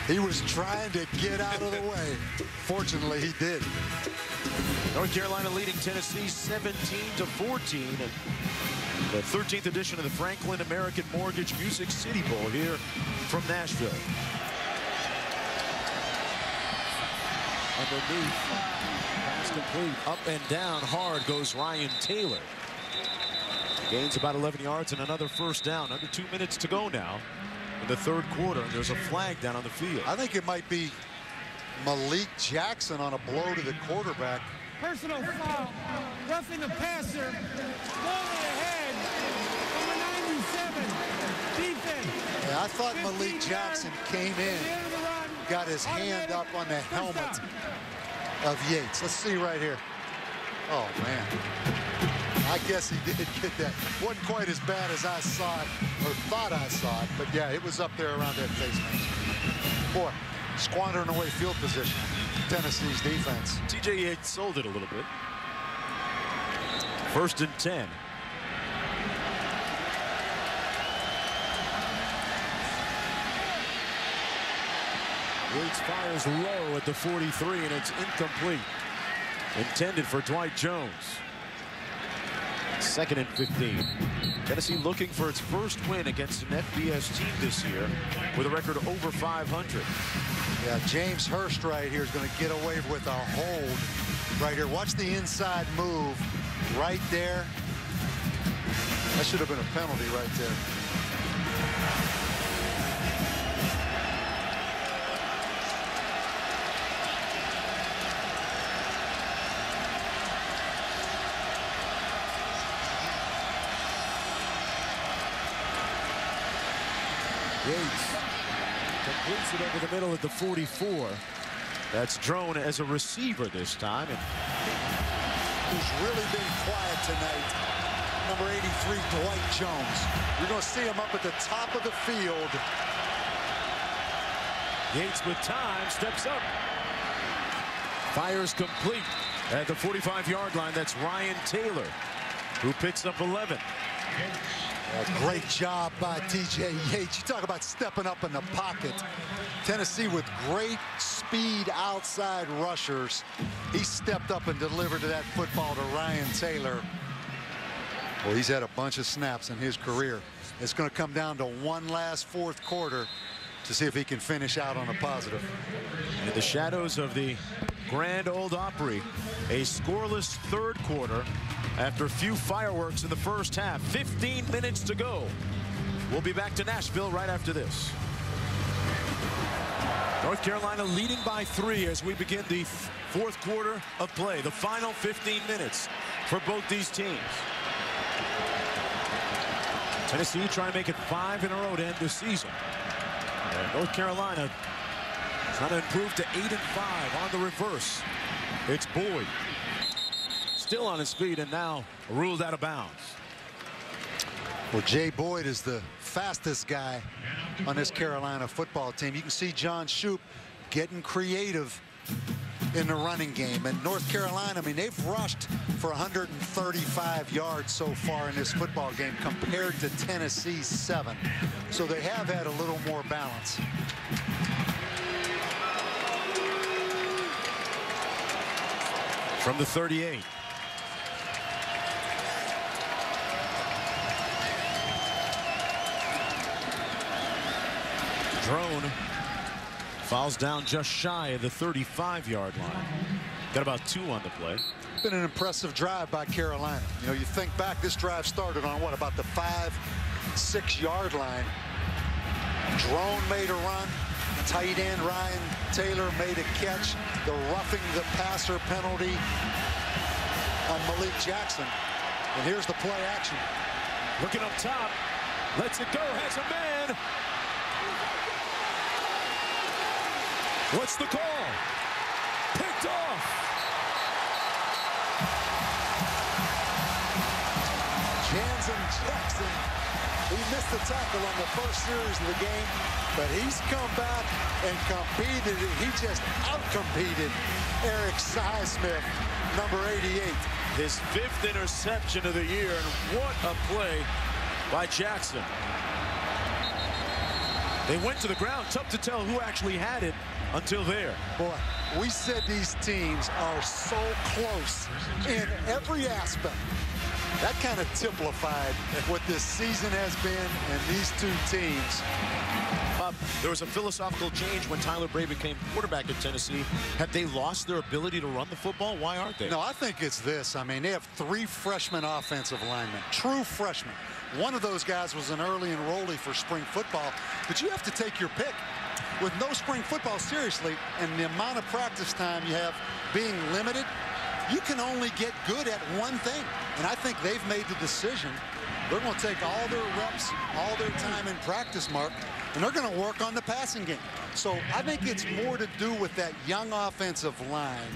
He was trying to get out of the way. Fortunately, he did. North Carolina leading Tennessee 17-14. The 13th edition of the Franklin American Mortgage Music City Bowl here from Nashville. Underneath, pass complete, up and down, hard goes Ryan Taylor. Gains about 11 yards and another first down. Under 2 minutes to go now in the 3rd quarter. And there's a flag down on the field. I think it might be Malik Jackson on a blow to the quarterback. Personal foul, roughing the passer. I thought Malik Jackson came in, got his hand up on the helmet of Yates. Let's see right here. Oh, man. I guess he did get that. Wasn't quite as bad as I saw it, or thought I saw it, but yeah, it was up there around that face mask. Boy, squandering away field position, Tennessee's defense. T.J. Yates sold it a little bit. 1st and 10. Yates fires low at the 43, and it's incomplete. Intended for Dwight Jones. 2nd and 15. Tennessee looking for its first win against an FBS team this year with a record over 500. Yeah, James Hurst right here is going to get away with a hold right here. Watch the inside move right there. That should have been a penalty right there. Yates completes it over the middle at the 44. That's Drone as a receiver this time. And who's really been quiet tonight, number 83, Dwight Jones. You're going to see him up at the top of the field. Yates with time, steps up. Fires complete at the 45-yard line. That's Ryan Taylor, who picks up 11. Great job by T.J. Yates. You talk about stepping up in the pocket. Tennessee with great speed outside rushers. He stepped up and delivered that football to Ryan Taylor. Well, he's had a bunch of snaps in his career. It's going to come down to one last 4th quarter to see if he can finish out on a positive. In the shadows of the Grand Ole Opry, a scoreless 3rd quarter after a few fireworks in the first half. 15 minutes to go. We'll be back to Nashville right after this. North Carolina leading by 3 as we begin the fourth quarter of play. The final 15 minutes for both these teams. Tennessee trying to make it 5 in a row to end the season. And North Carolina trying to improve to 8-5 on the reverse. It's Boyd. Still on his feet and now ruled out of bounds. Well, Jay Boyd is the fastest guy on this Carolina football team. You can see John Shoop getting creative in the running game. And North Carolina, I mean, they've rushed for 135 yards so far in this football game compared to Tennessee's 7. So they have had a little more balance. From the 38. Drone fouls down just shy of the 35-yard line. Got about 2 on the play. It's been an impressive drive by Carolina. You know, you think back, this drive started on what, about the 5-6 yard line. Drone made a run. Tight end Ryan Taylor made a catch. The roughing the passer penalty on Malik Jackson. And here's the play action. Looking up top. Lets it go. Has a man. What's the call? Picked off. Jansen Jackson. He missed the tackle on the first series of the game, but he's come back and competed. He just outcompeted Eric Highsmith, number 88. His 5th interception of the year, and what a play by Jackson. They went to the ground. Tough to tell who actually had it until there. Boy, we said these teams are so close in every aspect. That kind of typified what this season has been and these 2 teams. There was a philosophical change when Tyler Bray became quarterback at Tennessee. Have they lost their ability to run the football? Why aren't they? No, I think it's this. I mean, they have 3 freshman offensive linemen, true freshmen. One of those guys was an early enrollee for spring football, but you have to take your pick. With no spring football, seriously, and the amount of practice time you have being limited, you can only get good at one thing. And I think they've made the decision. They're going to take all their reps, all their time in practice, Mark, and they're going to work on the passing game. So I think it's more to do with that young offensive line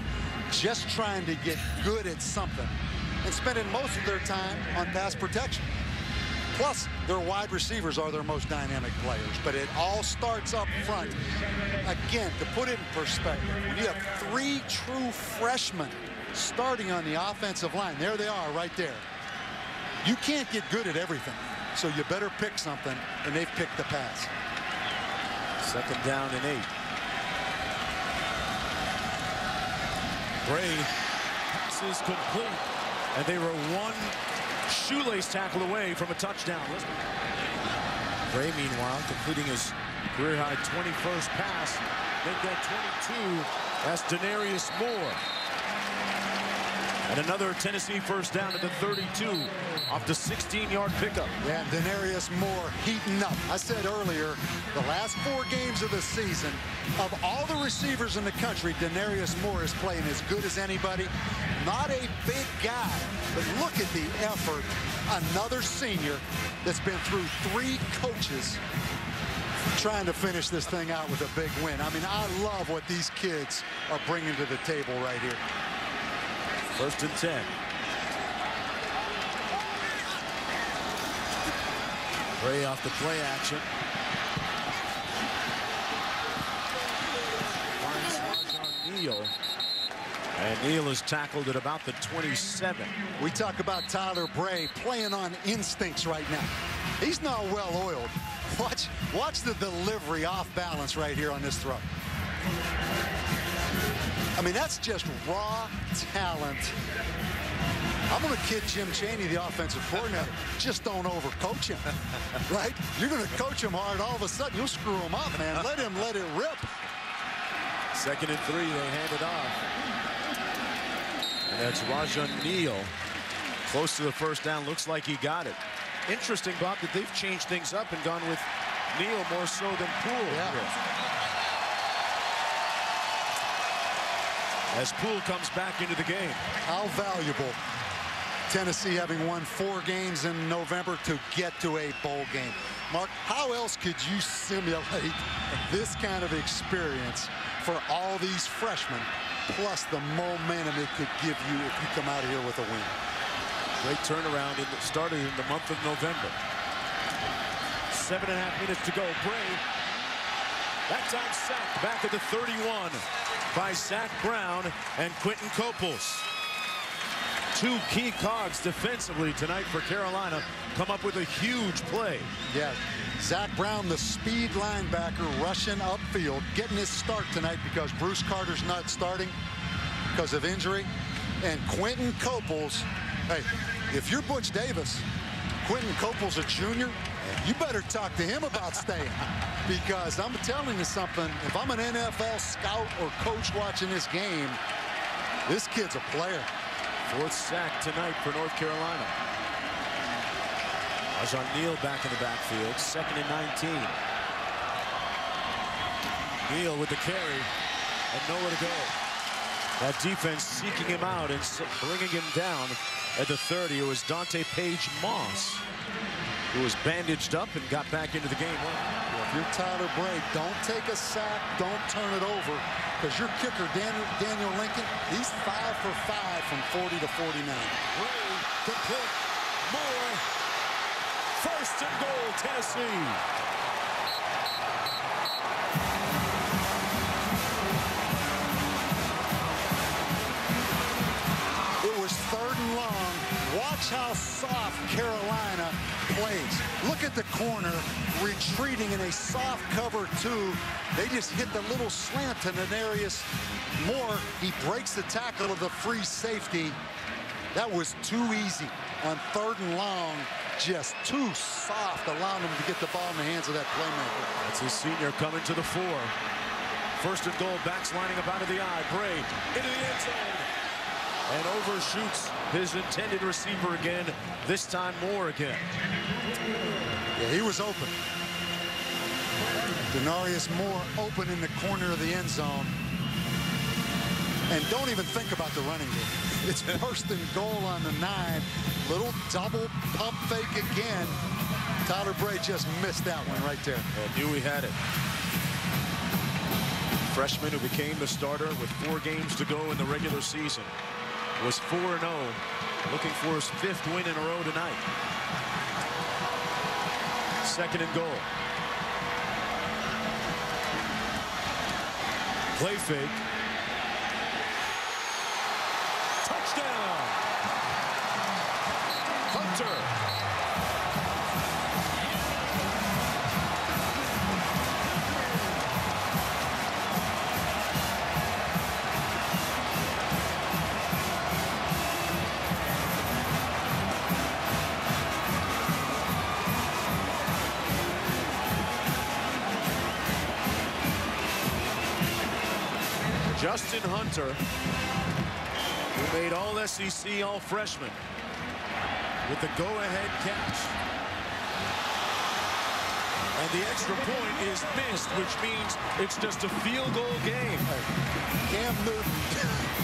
just trying to get good at something and spending most of their time on pass protection. Plus, their wide receivers are their most dynamic players, but it all starts up front. Again, to put it in perspective, when you have 3 true freshmen starting on the offensive line, there they are right there. You can't get good at everything, so you better pick something, and they've picked the pass. 2nd down and 8. Bray passes complete, and they were one shoelace tackle away from a touchdown. Bray, meanwhile, completing his career-high 21st pass. Make that 22. That's Denarius Moore. And another Tennessee first down at the 32 off the 16-yard pickup. Yeah, and Denarius Moore heating up. I said earlier, the last 4 games of the season, of all the receivers in the country, Denarius Moore is playing as good as anybody. Not a big guy, but look at the effort. Another senior that's been through 3 coaches trying to finish this thing out with a big win. I mean, I love what these kids are bringing to the table right here. 1st and 10. Bray off the play action. Finds Neal. And Neal is tackled at about the 27. We talk about Tyler Bray playing on instincts right now. He's not well oiled. Watch the delivery off balance right here on this throw. I mean, that's just raw talent. I'm going to kid Jim Chaney, the offensive coordinator. Just don't overcoach him, right? You're going to coach him hard. All of a sudden, you'll screw him up, man. Let it rip. 2nd and 3, they hand it off. And that's Raja Neal. Close to the first down. Looks like he got it. Interesting, Bob, that they've changed things up and gone with Neal more so than Poole. Yeah. as Poole comes back into the game. How valuable Tennessee, having won 4 games in November, to get to a bowl game. Mark, how else could you simulate this kind of experience for all these freshmen, plus the momentum it could give you if you come out of here with a win? Great turnaround starting in the month of November. 7.5 minutes to go. Bray, that time sacked back at the 31 by Zach Brown and Quinton Coples. Two key cogs defensively tonight for Carolina come up with a huge play. Yeah, Zach Brown, the speed linebacker, rushing upfield, getting his start tonight because Bruce Carter's not starting because of injury. And Quinton Coples, hey, if you're Butch Davis, Quinton Coples, a junior, you better talk to him about staying, because I'm telling you something, if I'm an NFL scout or coach watching this game, this kid's a player. 4th sack tonight for North Carolina. Rajon Neal back in the backfield, 2nd and 19. Neal with the carry and nowhere to go. That defense seeking him out and bringing him down at the 30. It was Dante Page Moss, who was bandaged up and got back into the game. Well, if you're Tyler Bray, don't take a sack, don't turn it over, because your kicker, Daniel Lincoln, he's 5 for 5 from 40 to 49. Bray to pick Moore. 1st and goal, Tennessee. Watch how soft Carolina plays. Look at the corner retreating in a soft cover 2. They just hit the little slant to Denarius Moore. He breaks the tackle of the free safety. That was too easy on 3rd and long. Just too soft, allowing him to get the ball in the hands of that playmaker. That's his senior coming to the 4. 1st and goal, backs lining up out of the eye. Bray into the end zone. And overshoots his intended receiver again, this time Moore again. Yeah, he was open. Denarius Moore open in the corner of the end zone. And don't even think about the running game. It's 1st and goal on the 9. Little double pump fake again. Tyler Bray just missed that one right there. Well, knew he had it. Freshman who became the starter with 4 games to go in the regular season. Was 4-0, looking for his 5th win in a row tonight. 2nd and goal. Play fake. Touchdown! Hunter! Justin Hunter, who made all SEC, all freshman, with the go-ahead catch. And the extra point is missed, which means it's just a field goal game. Cam Newton,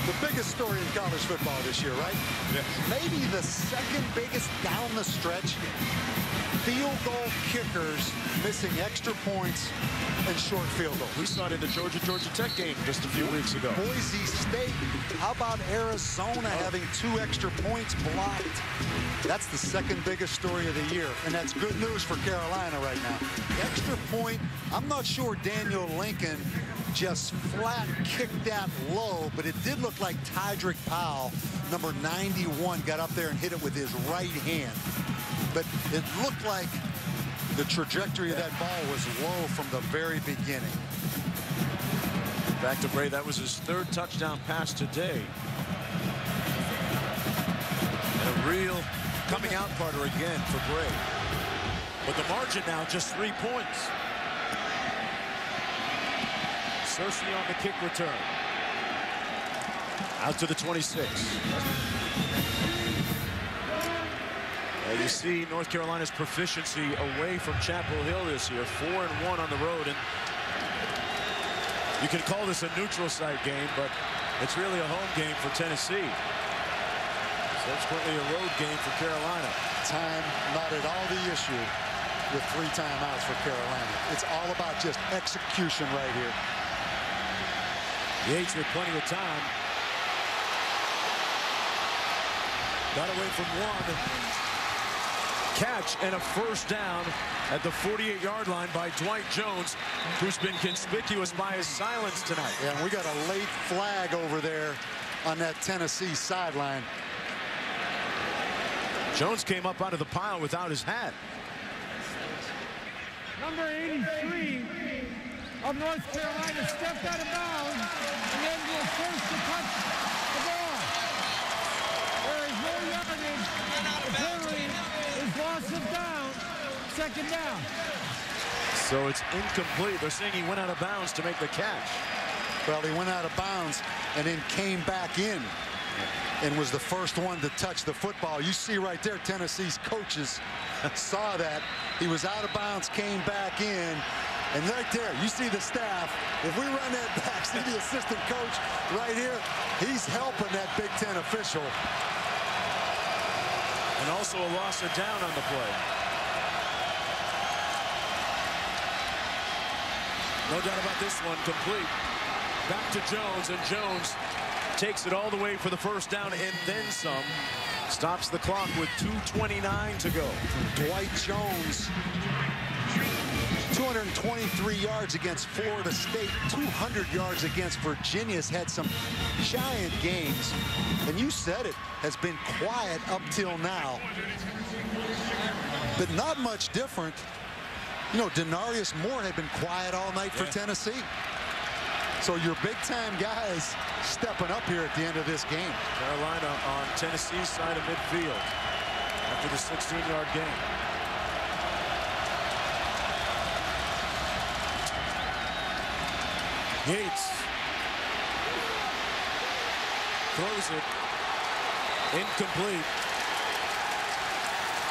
the biggest story in college football this year, right? Yeah. Maybe the 2nd biggest down the stretch. Field goal kickers missing extra points and short field goals. We saw it in the Georgia Tech game just a few weeks ago. Boise State. How about Arizona having 2 extra points blocked? That's the 2nd biggest story of the year, and that's good news for Carolina right now. Extra point. I'm not sure Daniel Lincoln just flat kicked that low, but it did look like Tydrick Powell, number 91, got up there and hit it with his right hand. But it looked like the trajectory of that ball was low from the very beginning. Back to Bray. That was his 3rd touchdown pass today. And a real coming out parter again for Bray. But the margin now just 3 points. Searcy on the kick return. Out to the 26. You see North Carolina's proficiency away from Chapel Hill this year, 4-1 on the road, and you can call this a neutral site game, but It's really a home game for Tennessee. Subsequently, a road game for Carolina. Time, not at all the issue with 3 timeouts for Carolina. It's all about just execution right here. Yates with plenty of time. Got away from one. Catch and a first down at the 48-yard line by Dwight Jones, who's been conspicuous by his silence tonight. Yeah, and we got a late flag over there on that Tennessee sideline. Jones came up out of the pile without his hat. Number 83 of North Carolina stepped out of bounds and then was forced to touch the ball. There is no yardage. The penalty is loss of down, second down. So it's incomplete. They're saying he went out of bounds to make the catch. Well, he went out of bounds and then came back in and was the first one to touch the football. You see right there, Tennessee's coaches saw that. He was out of bounds, came back in, and right there, you see the staff. If we run that back, see the assistant coach right here, he's helping that Big Ten official. And also a loss of down on the play. No doubt about this one, complete. Back to Jones, and Jones takes it all the way for the first down and then some. Stops the clock with 2:29 to go. Dwight Jones, 223 yards against Florida State, 200 yards against Virginia, has had some giant games. And you said it, has been quiet up till now. But not much different. You know, Denarius Moore had been quiet all night for Tennessee. So your big-time guys stepping up here at the end of this game. Carolina on Tennessee's side of midfield after the 16-yard gain. Yates throws it. Incomplete.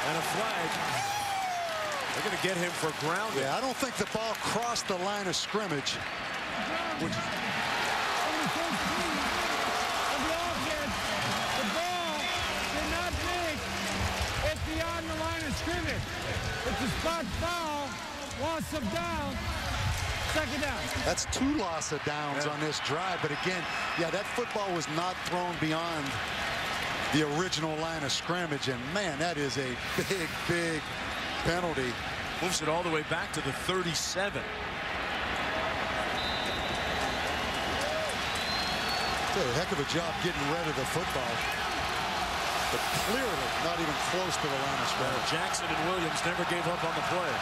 And a flag. They're going to get him for grounding. Yeah, I don't think the ball crossed the line of scrimmage. Which the ball did not make it beyond the line of scrimmage. It's a spot foul, loss of down, second down. That's 2 loss of downs on this drive, but again, yeah, that football was not thrown beyond the original line of scrimmage, and man, that is a big, big penalty. Moves it all the way back to the 37. Did a heck of a job getting rid of the football, but clearly not even close to the line of scrimmage. Jackson and Williams never gave up on the play.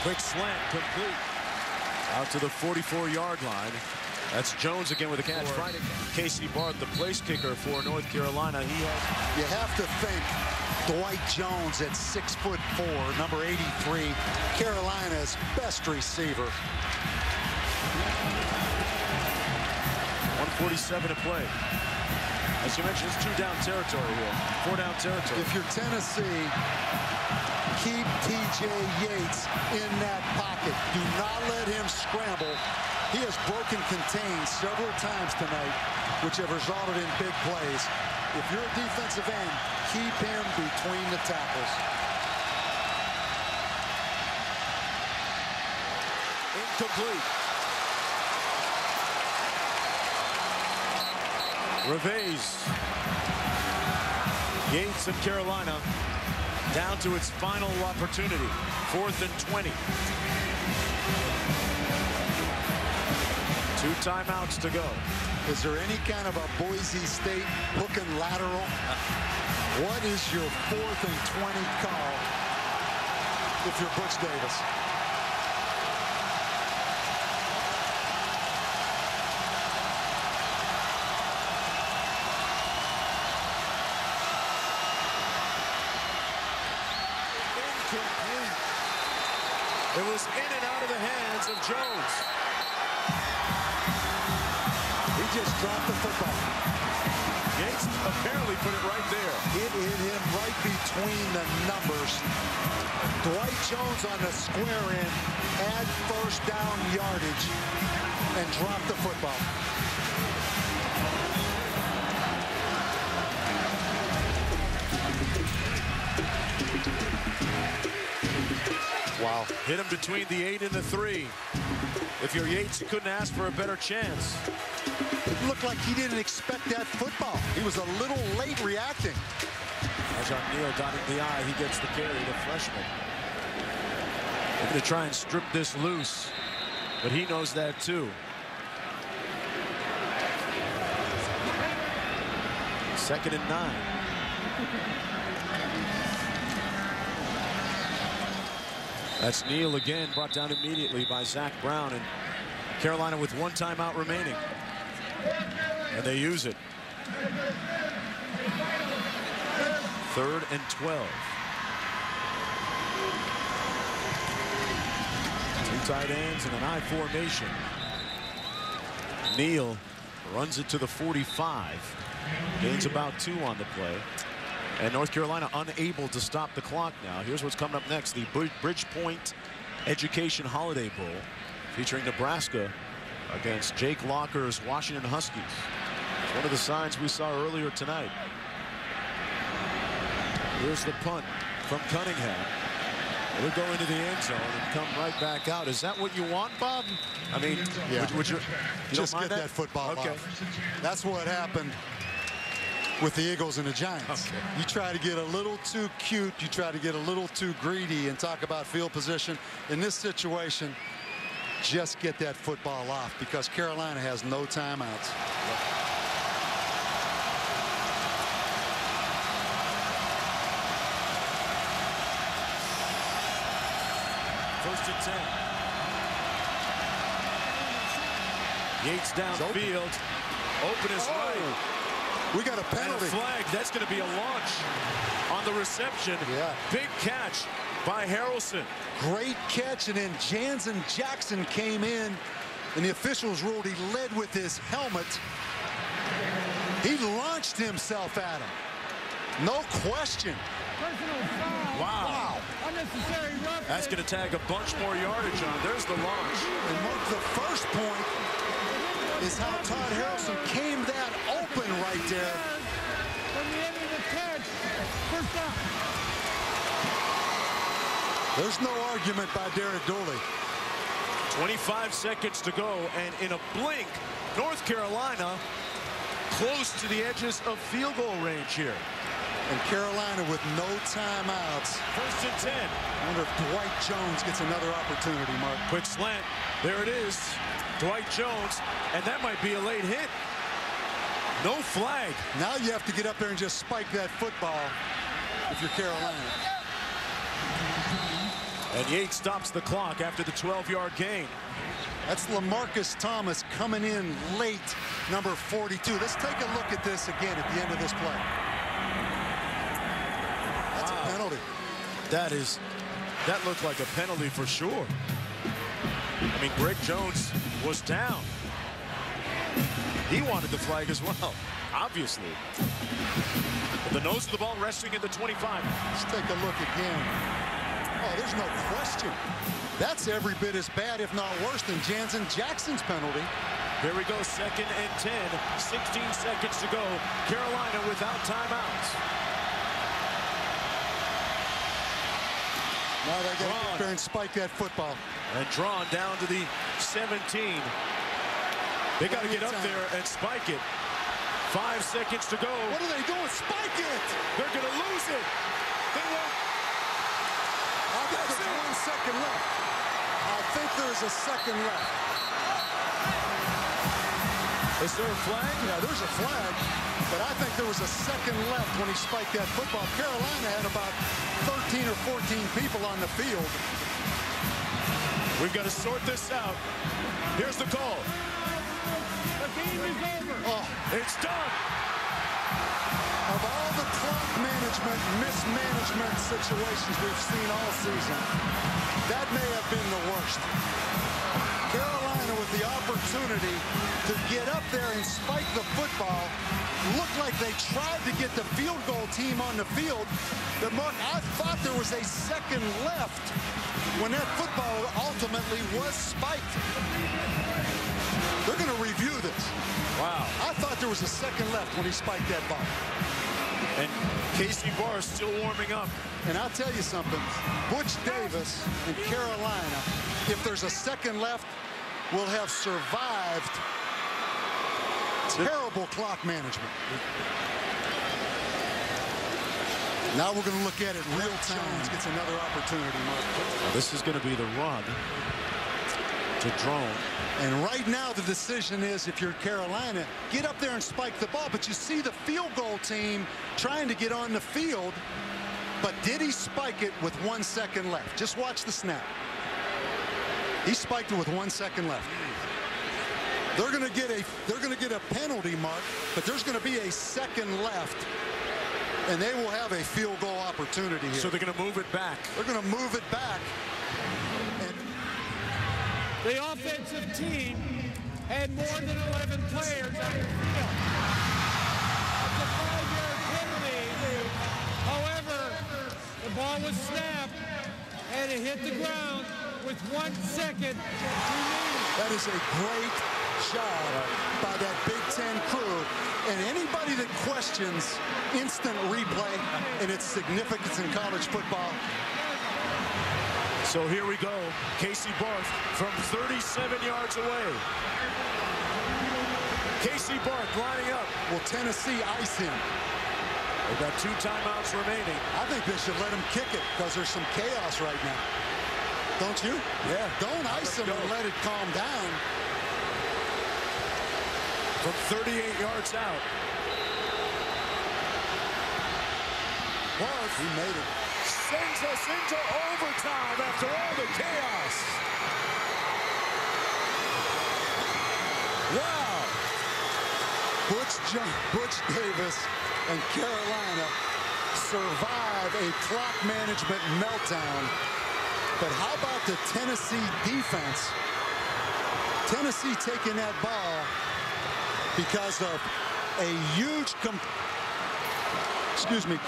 Quick slant, complete. Out to the 44-yard line. That's Jones again with a catch. Casey Barth, the place kicker for North Carolina. He has. You have to think. Dwight Jones at 6'4", number 83, Carolina's best receiver. 147 to play. As you mentioned, it's 2-down territory here. 4-down territory. If you're Tennessee, keep T.J. Yates in that pocket. Do not let him scramble. He has broken contained several times tonight, which have resulted in big plays. If you're a defensive end, keep him between the tackles. Incomplete. Reveille. Yates of Carolina down to its final opportunity. 4th and 20. 2 timeouts to go. Is there any kind of a Boise State hook and lateral? What is your 4th and 20 call if you're Butch Davis? Incomplete. It was in and out of the hands of Jones. Just dropped the football. Yates apparently put it right there. It hit him right between the numbers. Dwight Jones on the square end. Add first down yardage and drop the football. Wow. Hit him between the 8 and the 3. If you're Yates, you couldn't ask for a better chance. It looked like he didn't expect that football. He was a little late reacting. As O'Neal dotted the I, he gets the carry, the freshman. They're going to try and strip this loose, but he knows that too. Second and 9. That's Neal again, brought down immediately by Zach Brown, and Carolina with one timeout remaining. And they use it. Third and 12. Two tight ends in an I formation. Neal runs it to the 45. Gains about 2 on the play. And North Carolina unable to stop the clock now. Here's what's coming up next. The Bridgepoint Education Holiday Bowl featuring Nebraska against Jake Locker's Washington Huskies. It's one of the signs we saw earlier tonight. Here's the punt from Cunningham. We'll go into the end zone and come right back out. Is that what you want, Bob? I mean, yeah. would you just get that football off. That's what happened with the Eagles and the Giants. Okay. You try to get a little too cute. You try to get a little too greedy and talk about field position. In this situation, just get that football off because Carolina has no timeouts. First and 10. Yates downfield. Open is right. We got a penalty. A flag. That's going to be a launch on the reception. Yeah. Big catch by Harrelson. Great catch, and then Jansen Jackson came in, and the officials ruled he led with his helmet. He launched himself at him. No question. Wow. Unnecessary roughness. That's going to tag a bunch more yardage on. There's the launch. And mark the first point is how Todd Harrelson came that open right there. From the end of the catch. First down. There's no argument by Derek Dooley. 25 seconds to go, and in a blink, North Carolina close to the edges of field goal range here. And Carolina with no timeouts. First and 10. I wonder if Dwight Jones gets another opportunity, Mark. Quick slant. There it is. Dwight Jones, and that might be a late hit. No flag. Now you have to get up there and just spike that football if you're Carolina. And Yates stops the clock after the 12-yard gain. That's LaMarcus Thomas coming in late, number 42. Let's take a look at this again at the end of this play. That's a penalty. That looked like a penalty for sure. I mean, Greg Jones was down. He wanted the flag as well, obviously. But the nose of the ball resting at the 25. Let's take a look again. Oh, there's no question. That's every bit as bad, if not worse, than Jansen Jackson's penalty. Here we go, second and 10. 16 seconds to go. Carolina without timeouts. Now they got to get there and spike that football. And Drawn down to the 17. They got to get up there and spike it. 5 seconds to go. What are they doing? Spike it! They're going to lose it. They won't. There's 1 second left. I think there's a second left. Is there a flag? Yeah, there's a flag, but I think there was a second left when he spiked that football. Carolina had about 13 or 14 people on the field. We've got to sort this out. Here's the call. The game is over. Oh, it's done. Of all the clock management, mismanagement situations we've seen all season, that may have been the worst. Carolina with the opportunity to get up there and spike the football. Looked like they tried to get the field goal team on the field. But Mark, I thought there was a second left. when that football ultimately was spiked. They're going to review this. Wow. I thought there was a second left when he spiked that ball. And Casey Barth still warming up. And I'll tell you something, Butch Davis and Carolina, if there's a second left, will have survived terrible clock management. Now we're going to look at it real time. Jones gets another opportunity, Mark. This is going to be the run to Drone. And right now the decision is, if you're Carolina, get up there and spike the ball. But you see the field goal team trying to get on the field. But did he spike it with 1 second left? Just watch the snap. He spiked it with 1 second left. They're going to get a penalty, Mark, but there's going to be a second left. And they will have a field goal opportunity here. So they're going to move it back. They're going to move it back. And the offensive team had more than 11 players on the field. It's a 5-yard penalty. However, the ball was snapped and it hit the ground with 1 second remaining. That is a great shot by that Big Ten crew. And anybody that questions instant replay and its significance in college football. So here we go. Casey Barth from 37 yards away. Casey Barth lining up. Will Tennessee ice him? They've got two timeouts remaining. I think they should let him kick it because there's some chaos right now. Don't you? Yeah. Don't ice him and let it calm down. From 38 yards out. Barth, he made it. Sends us into overtime after all the chaos. Wow. Butch Davis and Carolina survive a clock management meltdown. But how about the Tennessee defense? Tennessee taking that ball because of a huge,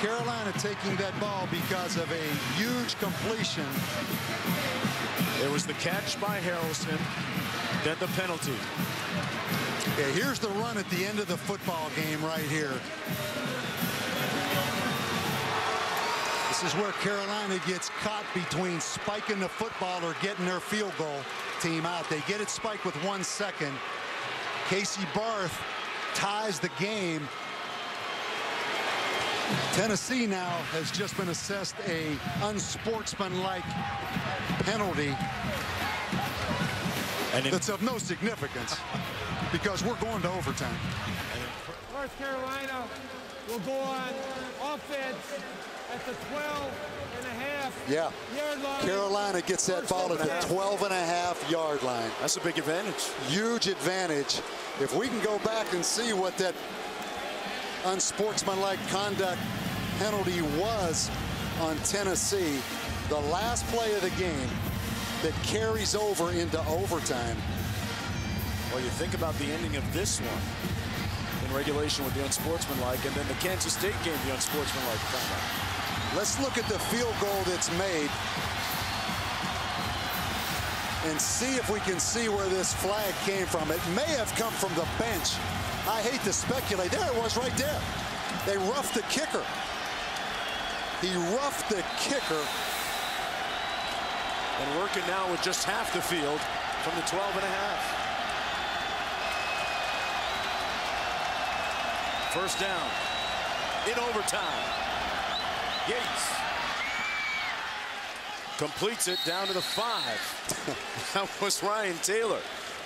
Carolina taking that ball because of a huge completion. It was the catch by Harrelson, then the penalty. Okay, here's the run at the end of the football game right here. This is where Carolina gets caught between spiking the football or getting their field goal team out. They get it spiked with 1 second. Casey Barth ties the game. Tennessee now has just been assessed an unsportsmanlike penalty. And that's of no significance because we're going to overtime. North Carolina will go on offense at the 12.5 yard line. Carolina gets that ball at the 12.5 yard line. That's a big advantage. Huge advantage. If we can go back and see what that unsportsmanlike conduct penalty was on Tennessee, the last play of the game that carries over into overtime. Well, you think about the ending of this one. Regulation with the unsportsmanlike, and then the Kansas State game, the unsportsmanlike comeback. Let's look at the field goal that's made and see if we can see where this flag came from. It may have come from the bench. I hate to speculate. There it was right there. They roughed the kicker. He roughed the kicker. And working now with just half the field from the 12.5. First down in overtime. Yates completes it down to the 5. That was Ryan Taylor.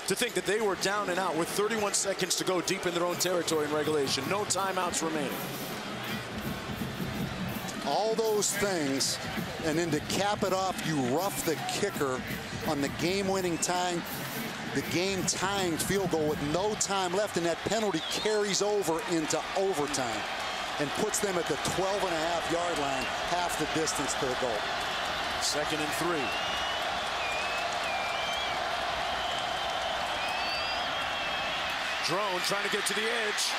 To think that they were down and out with 31 seconds to go deep in their own territory in regulation. No timeouts remaining. All those things, and then to cap it off, you rough the kicker on the game-winning time. The game-tying field goal with no time left, and that penalty carries over into overtime and puts them at the 12.5 yard line, half the distance to the goal. Second and 3. Drone trying to get to the edge.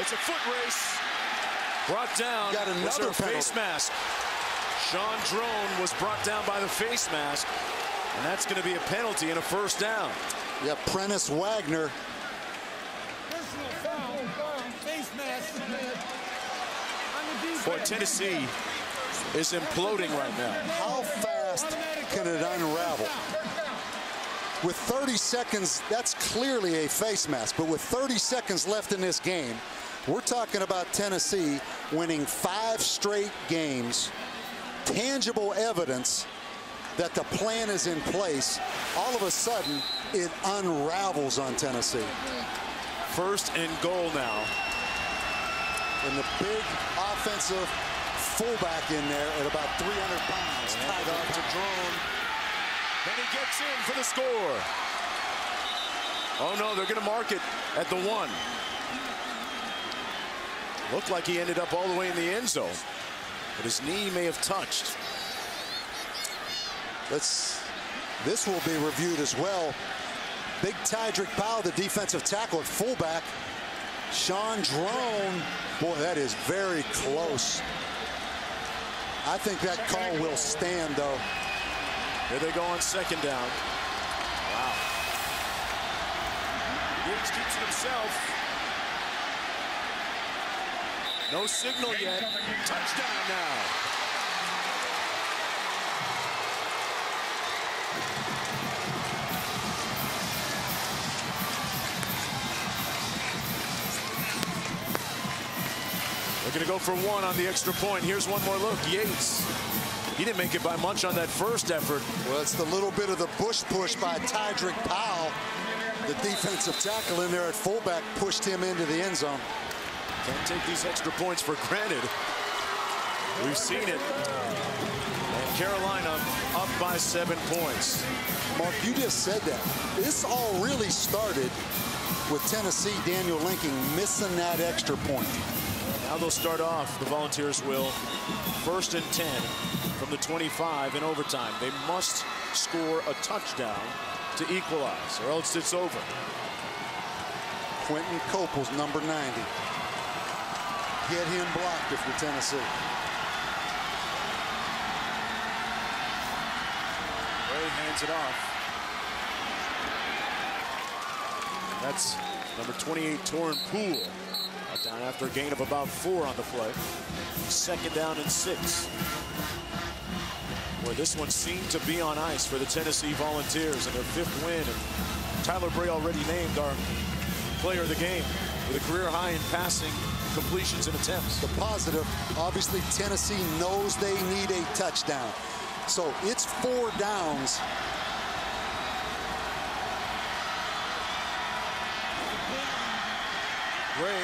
It's a foot race. Brought down. Got another face mask. Shaun Draughn was brought down by the face mask, and that's going to be a penalty and a first down. Yeah, Prentice Wagner. Personal foul, face mask. Boy, Tennessee is imploding right now. How fast can it unravel? With 30 seconds, that's clearly a face mask, but with 30 seconds left in this game, we're talking about Tennessee winning 5 straight games. Tangible evidence that the plan is in place. All of a sudden, it unravels on Tennessee. First and goal now. And the big offensive fullback in there at about 300 pounds. Tied off to Drone. Then he gets in for the score. Oh, no, they're going to mark it at the 1. Looked like he ended up all the way in the end zone, but his knee may have touched. This will be reviewed as well. Big Tydrick Powell, the defensive tackle at fullback. Shaun Draughn, boy, that is very close. I think that call will stand, though. Here they go on second down. Wow. Yates keeps it himself. No signal yet. Touchdown now. They're going to go for 1 on the extra point. Here's one more look. Yates. He didn't make it by much on that first effort. Well, it's the little bit of the bush push by Tydrick Powell. The defensive tackle in there at fullback pushed him into the end zone. Can't take these extra points for granted. We've seen it. And Carolina up by 7 points. Mark, you just said that. This all really started with Tennessee, Daniel Linking missing that extra point. Now they'll start off, the Volunteers will, 1st and 10 from the 25 in overtime. They must score a touchdown to equalize, or else it's over. Quinton Coples, number 90. Get him blocked if you're Tennessee. Bray hands it off. That's number 28, Tauren Poole. Down after a gain of about 4 on the play. 2nd down and 6. Boy, this one seemed to be on ice for the Tennessee Volunteers in their 5th win. And Tyler Bray already named our player of the game with a career high in passing, completions, and attempts. The positive, obviously, Tennessee knows they need a touchdown. So it's 4 downs. Bray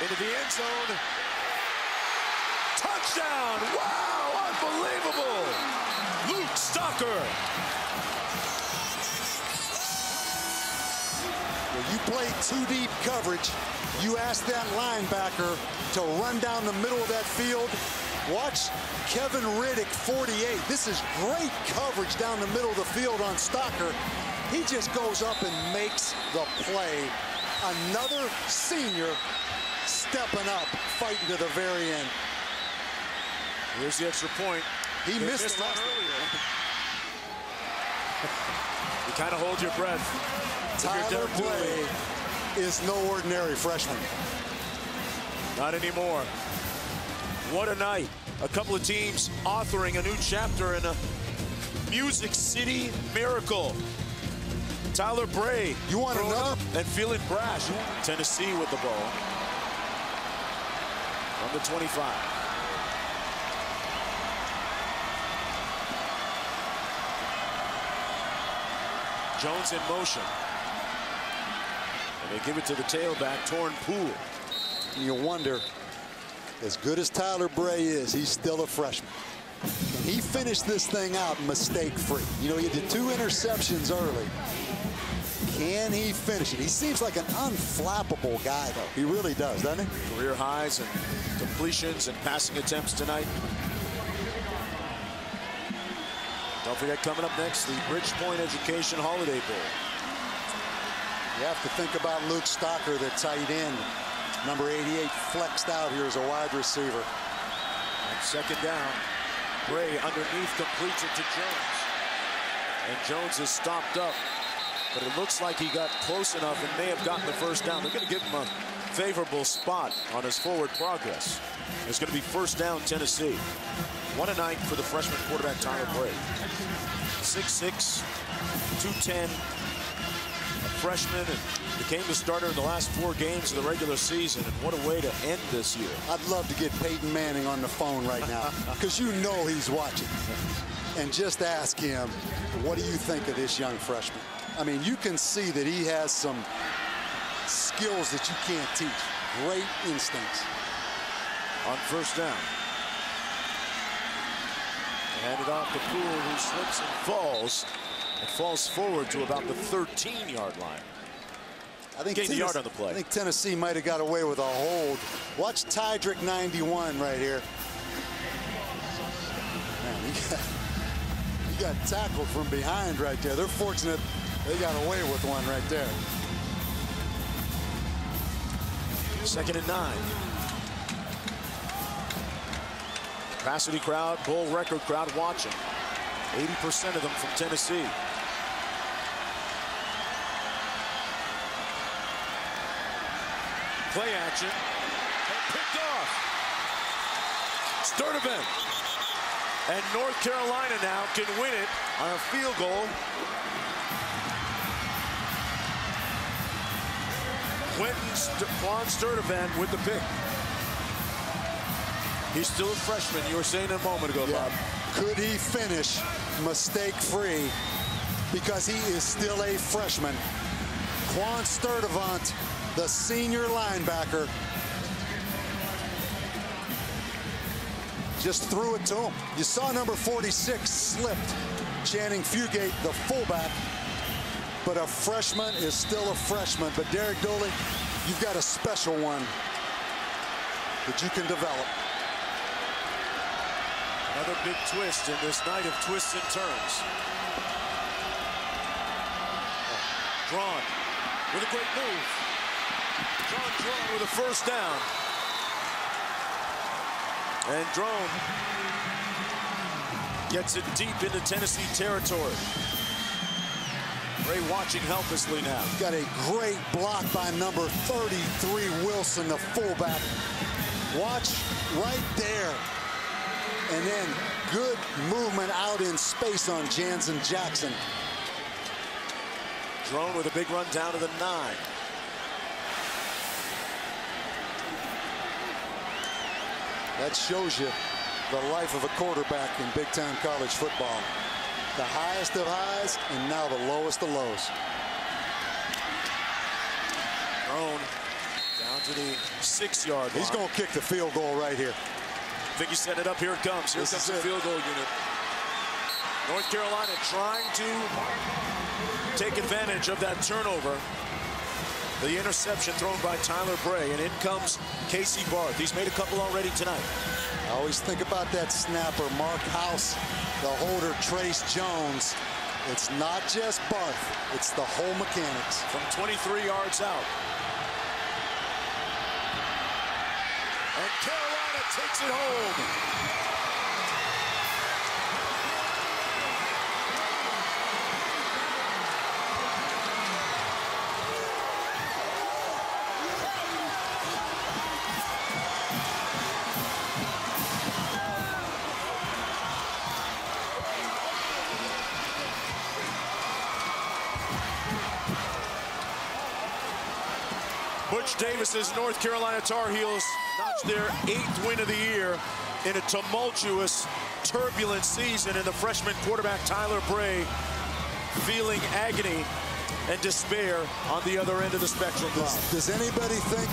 into the end zone. Touchdown! Wow! Unbelievable! Luke Stocker. Well, you play too deep coverage. You ask that linebacker to run down the middle of that field. Watch Kevin Riddick, 48. This is great coverage down the middle of the field on Stocker. He just goes up and makes the play. Another senior stepping up, fighting to the very end. Here's the extra point. He missed it earlier. You kind of hold your breath. Tyler Bray is no ordinary freshman. Not anymore. What a night. A couple of teams authoring a new chapter in a Music City miracle. Tyler Bray, you want another? And feeling brash. Tennessee with the ball. On the 25. Jones in motion. And they give it to the tailback, Tauren Poole. You wonder, as good as Tyler Bray is, he's still a freshman. And he finished this thing out mistake-free. You know, he did 2 interceptions early. Can he finish it? He seems like an unflappable guy, though. He really does, doesn't he? Career highs and completions and passing attempts tonight. Don't forget, coming up next, the Bridgepoint Education Holiday Bowl. You have to think about Luke Stocker, the tight end. Number 88 flexed out here as a wide receiver. And 2nd down. Bray underneath completes it to Jones. And Jones is stopped up. But it looks like he got close enough and may have gotten the first down. They're going to give him a favorable spot on his forward progress. It's going to be first down, Tennessee. 1-9 for the freshman quarterback, Tyler Bray. 6'6", 210, a freshman, and became the starter in the last 4 games of the regular season. And what a way to end this year. I'd love to get Peyton Manning on the phone right now, because you know he's watching. And just ask him, what do you think of this young freshman? I mean, you can see that he has some skills that you can't teach. Great instincts. On first down. Hand it off to Poole, who slips and falls. And falls forward to about the 13-yard line. I think gained a yard on the play. I think Tennessee might have got away with a hold. Watch Tydrick 91 right here. Man, he got tackled from behind right there. They're fortunate they got away with one right there. 2nd and 9. Cassidy crowd, bowl record crowd watching. 80% of them from Tennessee. Play action. And picked off. Sturdivant. And North Carolina now can win it on a field goal. Quinton Sturdivant with the pick. He's still a freshman. You were saying a moment ago, Bob. Could he finish mistake-free? Because he is still a freshman. Quinton Sturdivant, the senior linebacker, just threw it to him. You saw number 46 slipped. Channing Fugate, the fullback. But a freshman is still a freshman. But Derek Dooley, you've got a special one that you can develop. Another big twist in this night of twists and turns. Drawn with a great move. Shaun Draughn with a first down. And Draughn gets it deep into Tennessee territory. Bray watching helplessly now. Got a great block by number 33, Wilson, the fullback. Watch right there. And then good movement out in space on Jansen Jackson. Drone with a big run down to the 9. That shows you the life of a quarterback in big-time college football. The highest of highs, and now the lowest of lows. Drone down to the 6-yard line. He's going to kick the field goal right here. I think he set it up. Here it comes. Here comes the field goal unit. North Carolina trying to take advantage of that turnover. The interception thrown by Tyler Bray, and in comes Casey Barth. He's made a couple already tonight. I always think about that snapper, Mark House, the holder, Trace Jones. It's not just Barth. It's the whole mechanics. From 23 yards out. And Carolina takes it home. Butch Davis' North Carolina Tar Heels notched their 8th win of the year in a tumultuous, turbulent season, and the freshman quarterback Tyler Bray feeling agony and despair on the other end of the spectrum. Does anybody think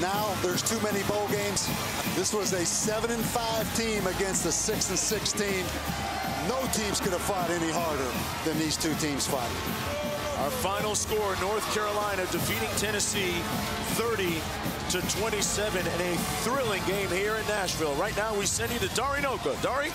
now there's too many bowl games? This was a 7-5 team against a 6-6 team. No teams could have fought any harder than these two teams fought. Our final score, North Carolina defeating Tennessee 30-27 in a thrilling game here in Nashville. Right now we send you to Dari Noka. Dari?